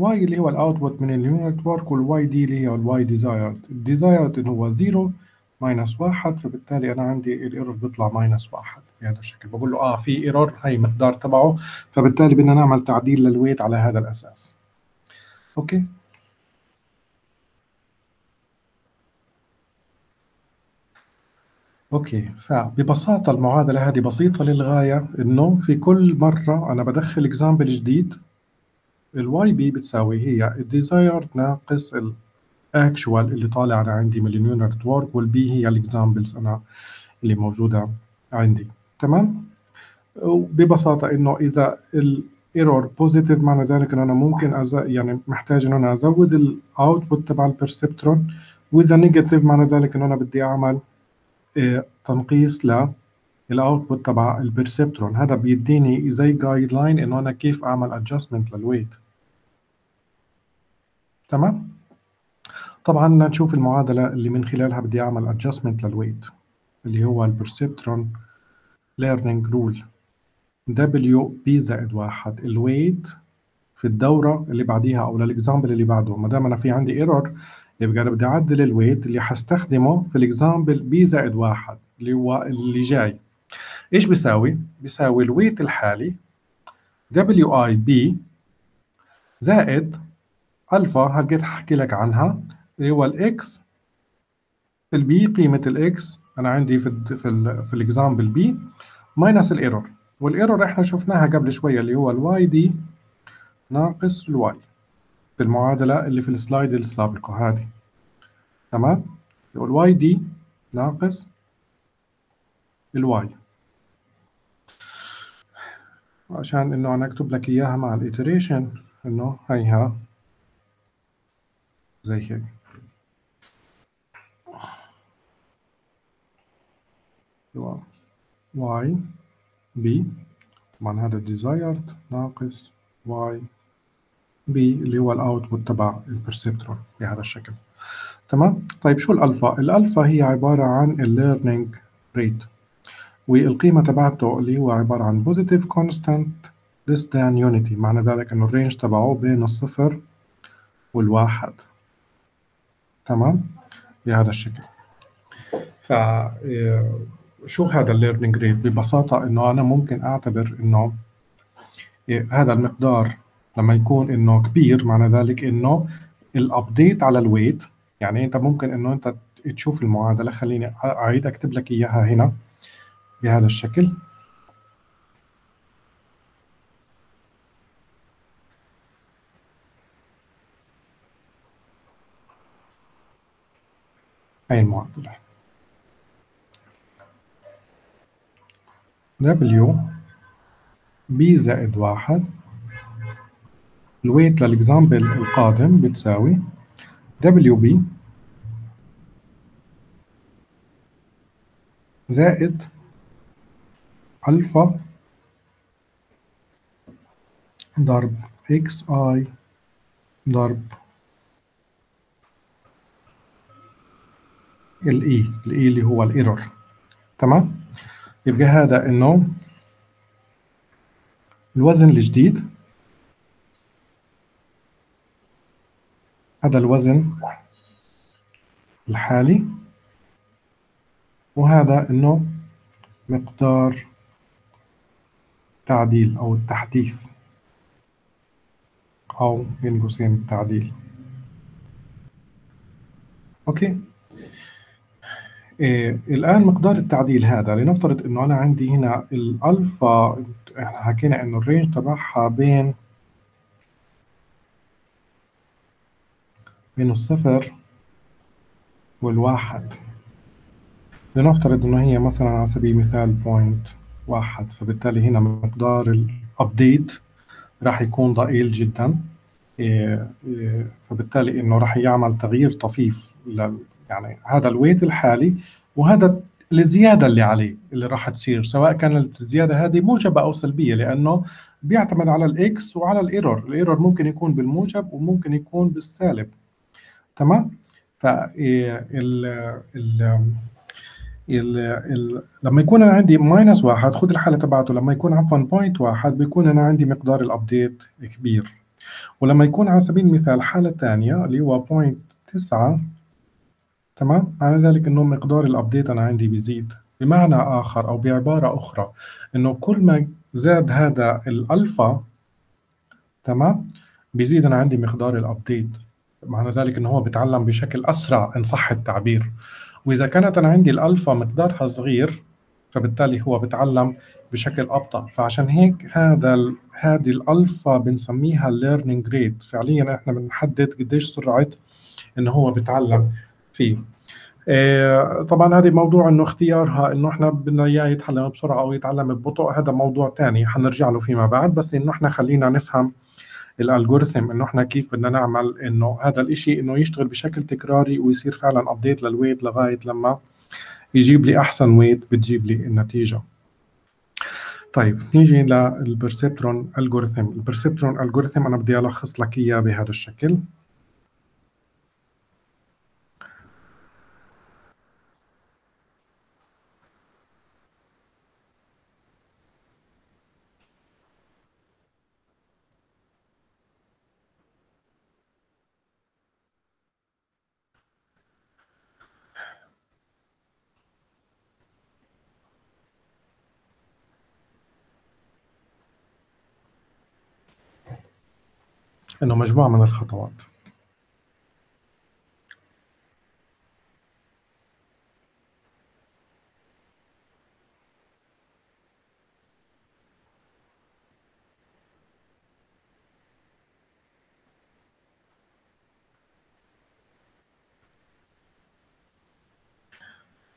اللي هو الاوتبوت من النيورال نتورك، والواي دي اللي هي الواي ديزايرد، الديزايرد اللي هو 0 ماينس 1، فبالتالي انا عندي الايرور بيطلع ماينس 1 بهذا الشكل. بقول له في ايرور، هي مقدار تبعه، فبالتالي بدنا نعمل تعديل للويت على هذا الاساس. اوكي، فببساطه المعادله هذه بسيطه للغايه، انه في كل مره انا بدخل اكزامبل جديد، الواي بي بتساوي هي الديزايرد ناقص الاكشوال اللي طالع انا عندي من النيورال نتورك، والبي هي الاكزامبلز انا اللي موجوده عندي، تمام. وببساطه انه اذا الايرور بوزيتيف معنى ذلك انه انا ممكن يعني محتاج انه انا ازود الاوتبوت تبع البرسبترون، واذا نيجاتيف معنى ذلك انه انا بدي اعمل تنقيص للاوتبوت تبع البرسبترون. هذا بيديني زي جايد لاين انه انا كيف اعمل ادجستمنت للويت. تمام؟ طبعا نشوف المعادله اللي من خلالها بدي اعمل ادجستمنت للويت اللي هو البرسبترون ليرنينج رول. دبليو بي زائد 1 الويت في الدوره اللي بعديها او للاكزامبل اللي بعده، ما دام انا في عندي ايرور يبقى انا بدي اعدل الويت اللي هستخدمه في الاكزامبل بي زائد 1 اللي هو اللي جاي. ايش بيساوي؟ بيساوي الويت الحالي دبليو اي بي زائد الفا هلقيت هحكي لك عنها اللي هو الاكس البي، قيمه الاكس انا عندي في الاكزامبل بي ماينس الايرور، والايرور احنا شفناها قبل شويه اللي هو الواي دي ناقص الواي في المعادله اللي في السلايد السابقه هذه. تمام؟ الواي دي ناقص الواي، عشان انه انا اكتب لك اياها مع الاتريشن انه هيها زي هيك. واي بي طبعا هذا الديزايرد ناقص واي بي اللي هو الاوتبوت تبع البرسبترون بهذا الشكل. تمام؟ طيب شو الالفا؟ الالفا هي عباره عن الليرنينج ريت، والقيمه تبعته اللي هو عباره عن بوزيتيف كونستانت less than unity، معنى ذلك انه الرينج تبعه بين 0 و1. تمام؟ بهذا الشكل. ف شو هذا الليرنينج ريت؟ ببساطه انه انا ممكن اعتبر انه هذا المقدار لما يكون انه كبير معنى ذلك انه الابديت على الويت، يعني انت ممكن انه انت تشوف المعادله، خليني اعيد اكتب لك اياها هنا بهذا الشكل. هاي المعادله W B زائد 1 الويت للإكزامبل القادم بتساوي WB زائد ألفا ضرب XI ضرب الإي اللي هو الإيرور. تمام؟ يبقى هذا انه الوزن الجديد، هذا الوزن الحالي، وهذا انه مقدار تعديل او التحديث او بين قوسين التعديل. اوكي؟ الآن مقدار التعديل هذا لنفترض إنه أنا عندي هنا الألفا، إحنا حكينا إنه الرينج تبعها بين 0 و1. لنفترض إنه هي مثلا على سبيل المثال 0.1، فبالتالي هنا مقدار الأبديت راح يكون ضئيل جدا، فبالتالي إنه راح يعمل تغيير طفيف يعني هذا الويت الحالي وهذا الزياده اللي عليه اللي راح تصير، سواء كانت الزياده هذه موجبه او سلبيه، لانه بيعتمد على الاكس وعلى الايرور، الايرور ممكن يكون بالموجب وممكن يكون بالسالب. تمام؟ ف لما يكون انا عندي ماينس 1 خذ الحاله تبعته، لما يكون عفوا 0.1 بيكون انا عندي مقدار الابديت كبير، ولما يكون على سبيل المثال حاله ثانيه اللي هو 0.9. تمام؟ معنى ذلك انه مقدار الابديت انا عندي بيزيد، بمعنى اخر او بعباره اخرى انه كل ما زاد هذا الالفا تمام؟ بيزيد انا عندي مقدار الابديت، معنى ذلك انه هو بيتعلم بشكل اسرع ان صح التعبير، واذا كانت انا عندي الالفا مقدارها صغير فبالتالي هو بيتعلم بشكل ابطا، فعشان هيك هذه الالفا بنسميها الليرنينج ريت، فعليا احنا بنحدد قديش سرعه انه هو بيتعلم فيه. طبعا هذه موضوع انه اختيارها انه احنا بدنا اياه يتعلم بسرعه او يتعلم ببطء، هذا موضوع ثاني حنرجع له فيما بعد، بس انه احنا خلينا نفهم الالجوريثم انه احنا كيف بدنا نعمل انه هذا الشيء انه يشتغل بشكل تكراري ويصير فعلا ابديت للويت لغايه لما يجيب لي احسن ويت بتجيب لي النتيجه. طيب نيجي للبرسبترون الجوريثم، البرسبترون الجوريثم انا بدي الخص لك اياه بهذا الشكل. إنه مجموعة من الخطوات.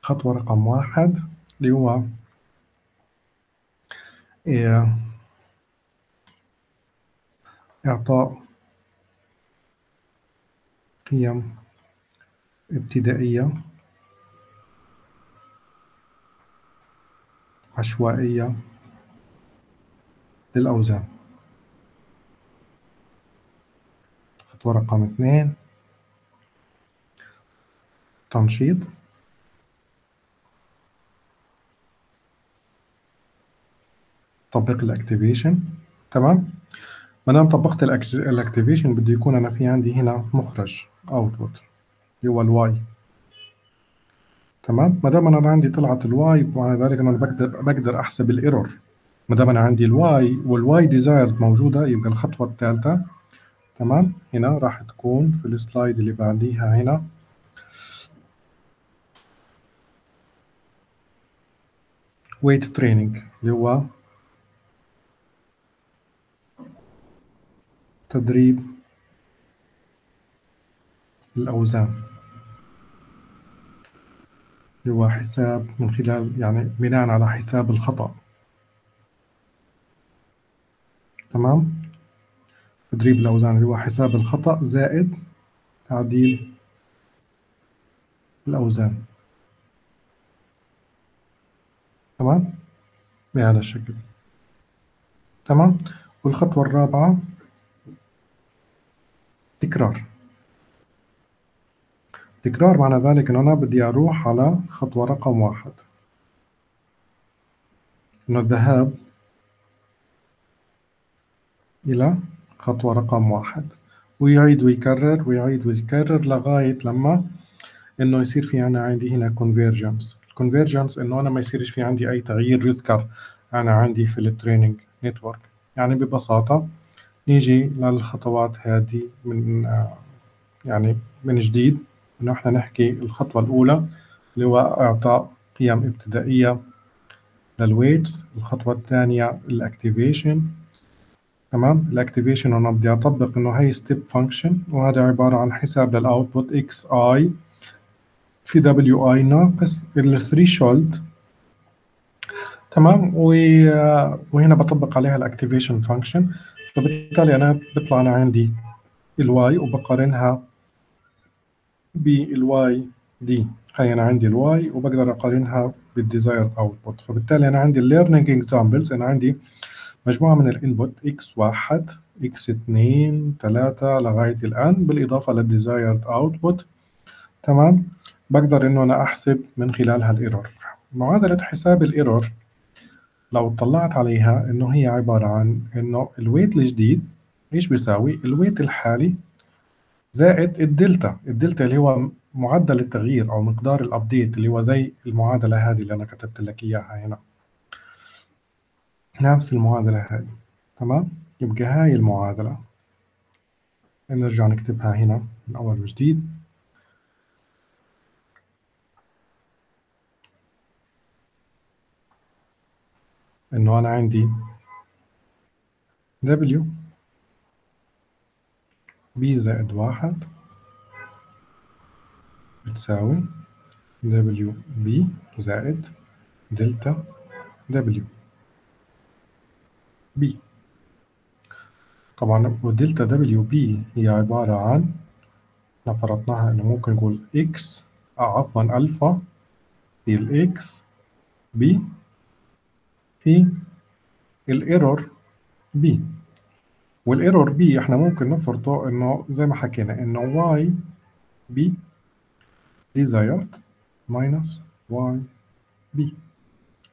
خطوة رقم 1 اللي هو إعطاء قيم ابتدائية عشوائية للأوزان. خطوة رقم 2 تنشيط. طبق الأكتيفيشن. تمام؟ ما دام طبقت الاكتيفيشن بده يكون انا في عندي هنا مخرج اوتبوت اللي هو الواي. تمام، ما دام انا عندي طلعت الواي ومع ذلك انا بقدر احسب الايرور. ما دام انا عندي الواي والواي ديزايرد موجوده، يبقى الخطوه الثالثه تمام هنا راح تكون في السلايد اللي بعديها هنا. ويت تريننج اللي هو تدريب الأوزان اللي هو حساب من خلال يعني بناء على حساب الخطأ. تمام، تدريب الأوزان اللي هو حساب الخطأ زائد تعديل الأوزان. تمام بهذا الشكل. تمام، والخطوة الرابعة تكرار. تكرار معنى ذلك إنه أنا بدي أروح على خطوة رقم 1 إنه الذهاب إلى خطوة رقم 1 ويعيد ويكرر ويعيد ويكرر لغاية لما إنه يصير في أنا عندي هنا convergence. الconvergence إنه أنا ما يصيرش في عندي أي تغيير يذكر أنا عندي في التريننج نتورك. يعني ببساطة نيجي للخطوات هذه من يعني من جديد انه احنا نحكي الخطوة الأولى اللي هو إعطاء قيم ابتدائية للويتس، الخطوة الثانية الأكتيفيشن. تمام، الأكتيفيشن أنا بدي أطبق إنه هي ستيب فانكشن وهذا عبارة عن حساب للأوتبوت إكس آي في دبليو آي ناقص الثريشولد. تمام، وهنا بطبق عليها الأكتيفيشن فانكشن، فبالتالي أنا بطلع أنا عندي الواي وبقارنها بالواي دي. هي أنا عندي الواي وبقدر أقارنها بالديزايرد أوتبوت، فبالتالي أنا عندي الليرنينج إكزامبلز، أنا عندي مجموعة من الإنبوت X1 X2 3 لغاية الآن بالإضافة للديزايرد أوتبوت. تمام، بقدر إنه أنا أحسب من خلالها الإيرور. معادلة حساب الإيرور لو اطلعت عليها انه هي عبارة عن انه الويت الجديد ايش بيساوي؟ الويت الحالي زائد الدلتا، الدلتا اللي هو معدل التغيير او مقدار الابديت اللي هو زي المعادلة هذه اللي انا كتبت لك اياها هنا. نفس المعادلة هذه. تمام؟ يبقى هاي المعادلة نرجع نكتبها هنا من اول وجديد. إنه أنا عندي W B زائد 1 بتساوي دبليو بي زائد دلتا دبليو بي. طبعا ودلتا دبليو بي هي عبارة عن، احنا فرضناها انه ممكن نقول اكس، عفوا الفا في الاكس بي في الايرور بي، والايرور بي احنا ممكن نفرضه انه زي ما حكينا انه واي بي ديزايرد ماينس واي بي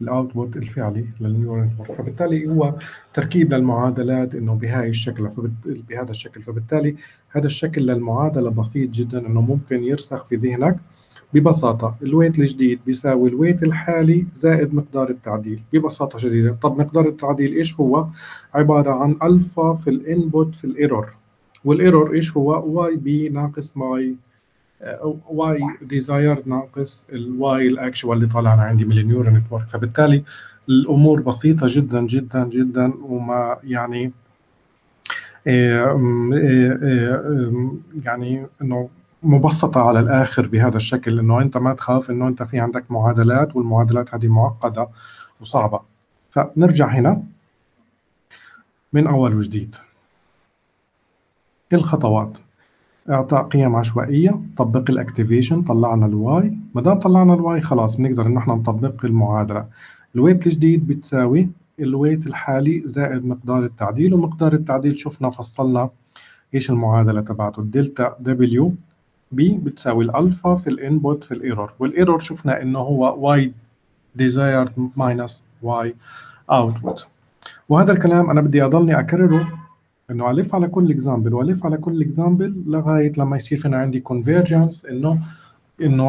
الاوتبوت الفعلي للنيورال نتورك. فبالتالي هو تركيب للمعادلات انه بهاي الشكل، بهذا الشكل. فبالتالي هذا الشكل للمعادله بسيط جدا انه ممكن يرسخ في ذهنك ببساطه. الويت الجديد بيساوي الويت الحالي زائد مقدار التعديل ببساطه شديده. طب مقدار التعديل ايش هو؟ عباره عن الفا في الانبوت في الايرور، والايرور ايش هو؟ واي بي ناقص ماي واي ديزاير ناقص الواي الاكشوال اللي طالعنا عندي من النيورال نتورك. فبالتالي الامور بسيطه جدا جدا جدا، وما يعني يعني انه مبسطه على الاخر بهذا الشكل، انه انت ما تخاف انه انت في عندك معادلات، والمعادلات هذه معقده وصعبه. فنرجع هنا من اول وجديد. الخطوات: اعطاء قيم عشوائيه، طبق الاكتيفيشن، طلعنا الواي، ما دام طلعنا الواي خلاص بنقدر ان احنا نطبق المعادله. الويت الجديد بتساوي الويت الحالي زائد مقدار التعديل، ومقدار التعديل شفنا فصلنا ايش المعادله تبعته. الدلتا دبليو بي بتساوي الالفا في الانبوت في الايرور، والايرور شفنا انه هو واي ديزايرد ماينس واي اوتبوت. وهذا الكلام انا بدي اضلني اكرره، انه الف على كل اكزامبل والف على كل اكزامبل لغايه لما يصير في عندي كونفيرجنس، انه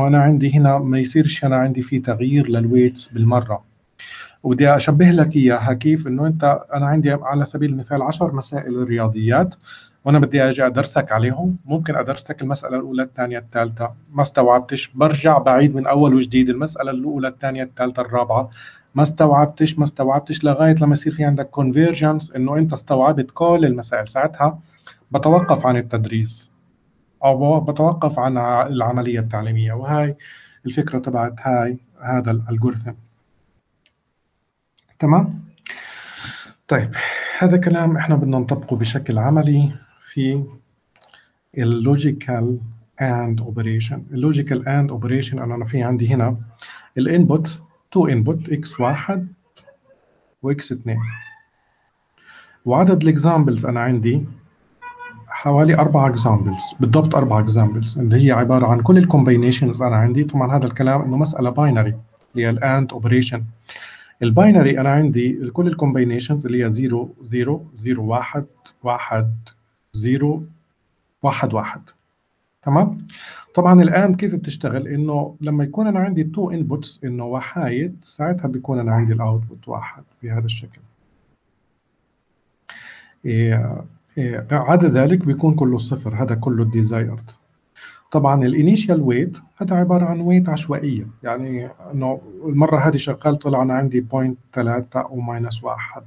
انا عندي هنا ما يصيرش انا عندي في تغيير للويتس بالمره. ودي اشبه لك اياها كيف انه انا عندي على سبيل المثال 10 مسائل رياضيات، وانا بدي اجي ادرسك عليهم، ممكن ادرسك المساله الاولى الثانيه الثالثه، ما استوعبتش برجع بعيد من اول وجديد المساله الاولى الثانيه الثالثه الرابعه، ما استوعبتش لغايه لما يصير في عندك كونفيرجنس انه انت استوعبت كل المسائل. ساعتها بتوقف عن التدريس او بتوقف عن العمليه التعليميه، وهي الفكره تبعت هذا الالجوريثم. تمام؟ طيب، هذا كلام احنا بدنا نطبقه بشكل عملي في اللوجيكال اند اوبريشن. اللوجيكال اند اوبريشن انا في عندي هنا الانبوت، تو انبوت x1 وx2، وعدد الاكزامبلز انا عندي حوالي 4 اكزامبلز بالضبط، 4 اكزامبلز اللي هي عباره عن كل الكومبينيشنز انا عندي. طبعا هذا الكلام انه مساله باينري اللي هي الاند اوبريشن الباينري، انا عندي كل الكومبينيشنز اللي هي 0 0 0 1 1 0 1 1. تمام؟ طبعا الان كيف بتشتغل؟ انه لما يكون انا عندي تو انبوتس انه وحايد، ساعتها بيكون انا عندي الاوتبوت واحد بهذا الشكل. عدا ذلك بيكون كله صفر، هذا كله الديزايرد. طبعا الانيشال ويت هذا عباره عن ويت عشوائيه، يعني انه المره هذه شغال طلع انا عندي 0.3 او ماينس 1.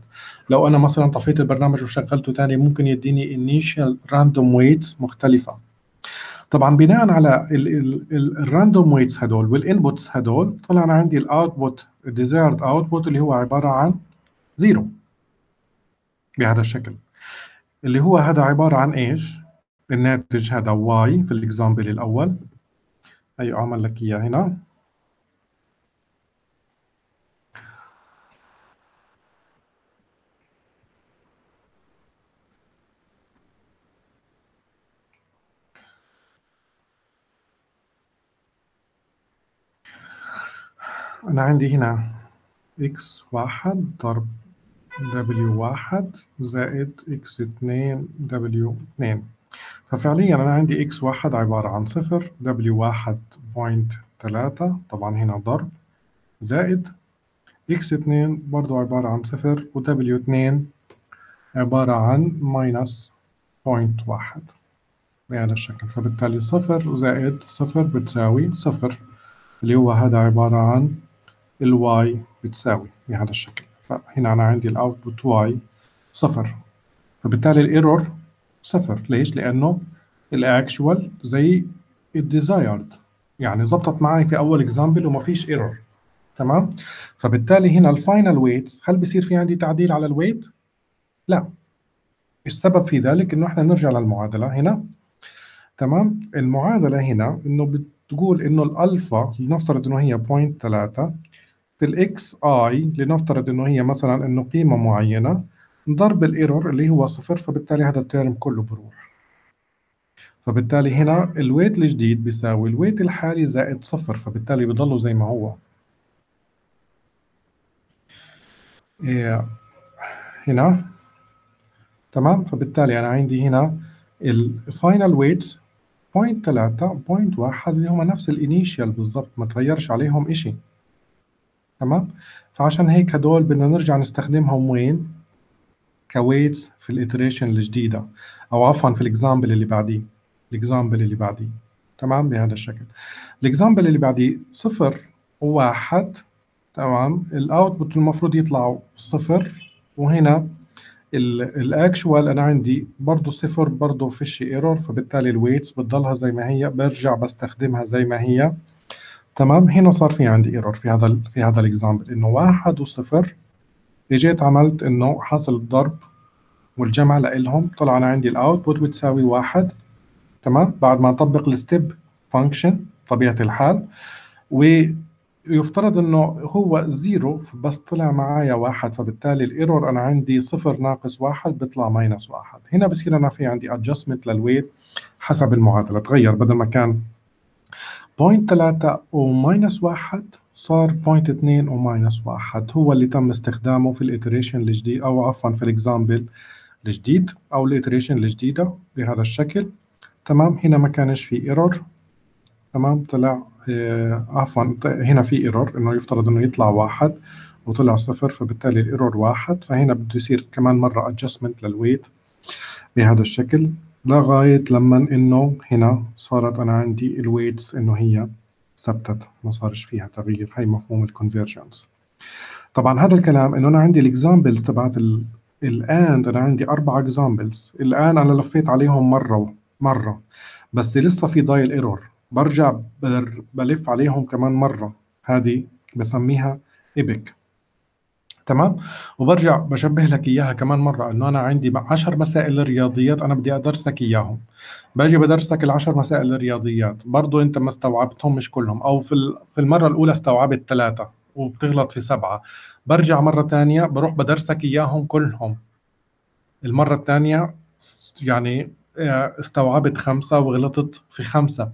لو انا مثلا طفيت البرنامج وشغلته ثاني ممكن يديني انيشال راندوم ويتس مختلفه. طبعا بناء على الراندوم ويتس هدول والانبوتس هدول طلع انا عندي الاوتبوت، الديزايرد اوتبوت اللي هو عباره عن زيرو بهذا الشكل، اللي هو هذا عباره عن ايش؟ الناتج هذا واي في الاكزامبل الاول، ايوه عمل لك اياه هنا. أنا عندي هنا x1 ضرب w1 زائد x2 w2. ففعليا أنا عندي x1 عبارة عن صفر، w1 0.3 طبعا هنا ضرب، زائد x2 برضو عبارة عن صفر، و w2 عبارة عن ماينس 0.1 بهذا الشكل. فبالتالي صفر زائد صفر بتساوي صفر، اللي هو هذا عبارة عن الواي بتساوي بهذا الشكل. فهنا انا عندي الاوتبوت واي صفر، فبالتالي الايرور صفر. ليش؟ لانه الاكشوال زي الديزايرد، يعني ظبطت معي في اول اكزامبل ومفيش ايرور، تمام؟ فبالتالي هنا الفاينل ويتس، هل بصير في عندي تعديل على الويت؟ لا. السبب في ذلك انه احنا نرجع للمعادله هنا، تمام؟ المعادله هنا انه بتقول انه الالفا لنفترض انه هي 0.3 في الاكس اي، لنفترض انه هي مثلا انه قيمه معينه، ضرب الايرور اللي هو صفر، فبالتالي هذا الترم كله بروح. فبالتالي هنا الويت الجديد بيساوي الويت الحالي زائد صفر، فبالتالي بضله زي ما هو. هنا تمام، فبالتالي انا عندي هنا الفاينل ويتس 0.3 0.1 اللي هم نفس الانيشيال بالضبط، ما تغيرش عليهم اشي، تمام؟ فعشان هيك هدول بدنا نرجع نستخدمهم وين؟ كويتس في الاتريشن الجديده، او عفوا في الاكزامبل اللي بعديه، الاكزامبل اللي بعديه، تمام؟ بهذا الشكل. الاكزامبل اللي بعديه 0 و1، تمام؟ الاوتبوت المفروض يطلعوا 0، وهنا الاكشوال انا عندي برضه 0، برضه فيش ايرور، فبالتالي الويتس بتضلها زي ما هي، برجع بستخدمها زي ما هي، تمام؟ هنا صار في عندي ايرور في هذا الاكزامبل انه 1 و0، اجيت عملت انه حصل الضرب والجمع لإلهم، طلع انا عندي الاوتبوت بتساوي 1، تمام؟ بعد ما اطبق الستيب فانكشن طبيعه الحال، ويفترض انه هو 0 بس طلع معايا 1، فبالتالي الايرور انا عندي 0 ناقص 1 بيطلع ماينس 1. هنا بصير انا في عندي ادجستمنت للويت حسب المعادله، تغير بدل ما كان 0.3 وماينس 1 صار 0.2 وماينس 1، هو اللي تم استخدامه في الاتريشن الجديد، او عفوا في الاكزامبل الجديد او الاتريشن الجديده بهذا الشكل، تمام؟ هنا ما كانش في ايرور، تمام؟ طلع عفوا هنا في ايرور انه يفترض انه يطلع 1 وطلع 0، فبالتالي الايرور 1، فهنا بده يصير كمان مره ادجستمنت للويت بهذا الشكل، لغايه لما انه هنا صارت انا عندي الويتس انه هي ثبتت، ما صارش فيها تغيير. هي مفهوم الكونفرجنس. طبعا هذا الكلام انه انا عندي الاكزامبلز تبعت الان، انا عندي 4 اكزامبلز الان، انا لفيت عليهم مره بس لسه في ضايل ايرور، برجع بلف عليهم كمان مره، هذه بسميها ايبك، تمام؟ وبرجع بشبه لك اياها كمان مره انه انا عندي 10 مسائل رياضيات انا بدي ادرسك اياهم، باجي بدرسك ال10 مسائل رياضيات، برضه انت ما استوعبتهم مش كلهم، او في المره الاولى استوعبت 3 وبتغلط في 7، برجع مره ثانيه بروح بدرسك اياهم كلهم، المره الثانيه يعني استوعبت 5 وغلطت في 5،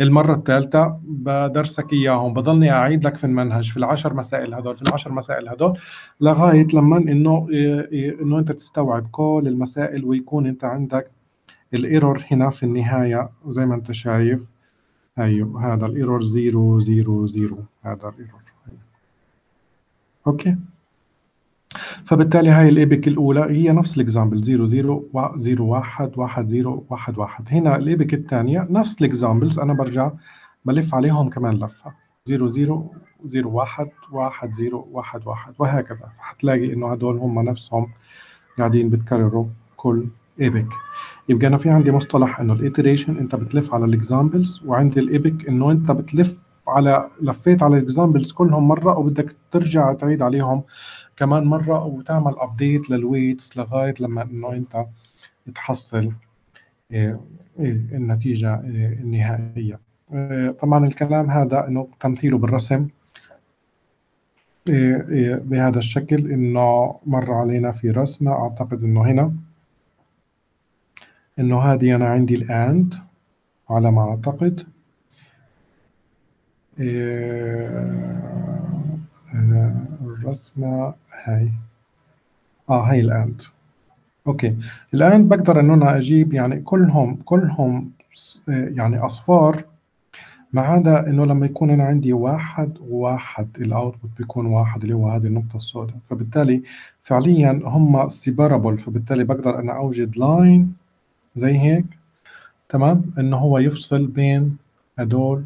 المرة الثالثة بدرسك إياهم، بضلني أعيد لك في المنهج في ال10 مسائل هدول، لغاية لما إنه أنت تستوعب كل المسائل ويكون أنت عندك الإيرور هنا في النهاية زي ما أنت شايف. أيوه هذا الإيرور 0 0 0 هذا الإيرور. أوكي، فبالتالي هاي الايبك الاولى هي نفس الاكزامبل 0 0 0 1 1 0 1 1. هنا الايبك الثانيه نفس الاكزامبلز، انا برجع بلف عليهم كمان لفه 0 0 0 1 1 0 1 1 وهكذا، حتلاقي انه هدول هم نفسهم قاعدين بتكرروا كل ايبك. يبقى انا في عندي مصطلح انه الايتريشن انت بتلف على الاكزامبلز، وعندي الايبك انه انت بتلف على لفيت على الاكزامبلز كلهم مره وبدك ترجع تعيد عليهم كمان مره وتعمل ابديت للويتس لغايه لما انه انت تحصل النتيجه النهائيه. طبعا الكلام هذا انه تمثيله بالرسم بهذا الشكل، انه مر علينا في رسمه، اعتقد انه هنا انه هذه انا عندي الاند على ما اعتقد، الرسمة هاي، هاي الآند. اوكي، الآند بقدر انه انا اجيب يعني كلهم يعني اصفار، ما عدا انه لما يكون انا عندي 1 و1 الاوتبوت بيكون 1 اللي هو هذه النقطة السوداء، فبالتالي فعليا هم سيبارابل، فبالتالي بقدر انا اوجد لاين زي هيك، تمام؟ انه هو يفصل بين هدول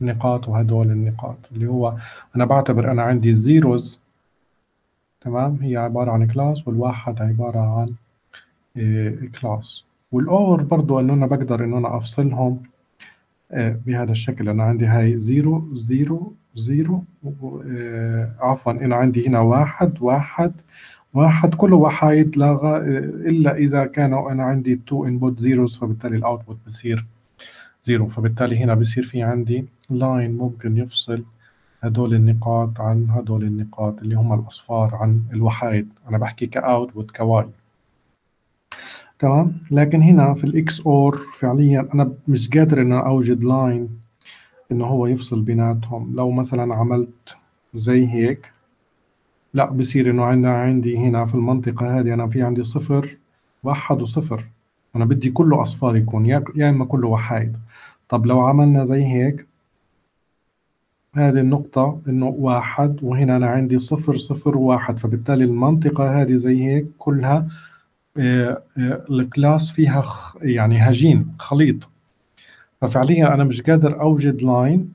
نقاط وهدول النقاط، اللي هو أنا بعتبر أنا عندي الزيروز، تمام؟ هي عبارة عن كلاس، والواحد عبارة عن كلاس، والأور برضو إنه أنا بقدر إنه أنا أفصلهم بهذا الشكل. أنا عندي هاي 0 0 0 عفوا أنا عندي هنا 1 1 1 كل وحايد لا إلا إذا كانوا أنا عندي 2 input zeros فبالتالي الأوتبوت بصير 0. فبالتالي هنا بصير في عندي لاين ممكن يفصل هدول النقاط عن هدول النقاط اللي هم الأصفار عن الوحايد، أنا بحكي كأوتبوت كواي. تمام، لكن هنا في الاكس اور فعليا انا مش قادر ان اوجد لاين انه هو يفصل بيناتهم. لو مثلا عملت زي هيك لا بصير انه عندي هنا في المنطقه هذه انا في عندي 0 1 و0، انا بدي كله اصفار يكون يا اما كله وحايد. طب لو عملنا زي هيك هذه النقطه انه 1 وهنا انا عندي 0 0 1، فبالتالي المنطقه هذه زي هيك كلها الكلاس فيها يعني هجين خليط. ففعليا انا مش قادر اوجد لاين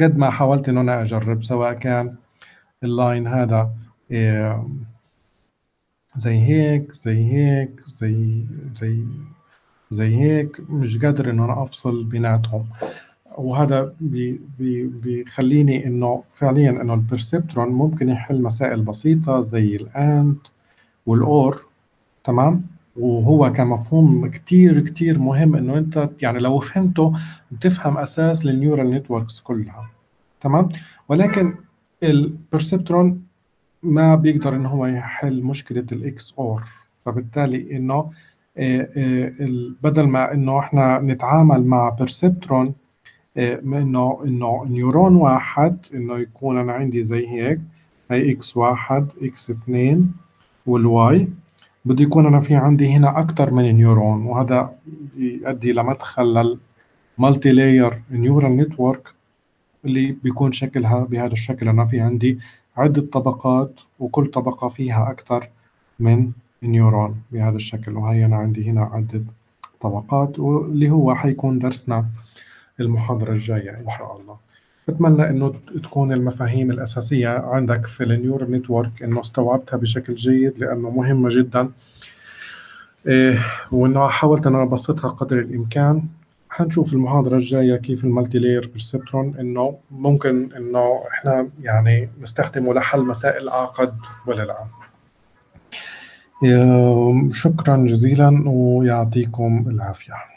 قد ما حاولت ان انا اجرب، سواء كان اللاين هذا زي هيك زي هيك زي هيك، مش قادر ان انا افصل بيناتهم. وهذا بيخليني انه فعليا انه البرسبترون ممكن يحل مسائل بسيطه زي الاند والأور. تمام، وهو كمفهوم كتير كتير مهم، انه انت يعني لو فهمته بتفهم اساس للنيورال نتوركس كلها. تمام، ولكن البرسبترون ما بيقدر ان هو يحل مشكله الاكس اور، فبالتالي انه بدل ما انه احنا نتعامل مع برسبترون انه نيورون واحد، انه يكون انا عندي زي هيك هي اكس 1 اكس 2 والواي، بده يكون انا في عندي هنا اكثر من نيورون، وهذا يؤدي لمدخل للمالتي لاير نيورال نتورك اللي بيكون شكلها بهذا الشكل. انا في عندي عده طبقات وكل طبقه فيها اكثر من نيورون بهذا الشكل، وهي انا عندي هنا عده طبقات، واللي هو حيكون درسنا المحاضره الجايه ان شاء الله. بتمنى انه تكون المفاهيم الاساسيه عندك في النيورال نتورك انه استوعبتها بشكل جيد، لانه مهمه جدا، وانه حاولت انا ابسطها قدر الامكان. حنشوف المحاضره الجايه كيف المالتي لاير برسبترون انه ممكن انه احنا يعني نستخدمه لحل مسائل اعقد ولا لا. شكرا جزيلا ويعطيكم العافيه.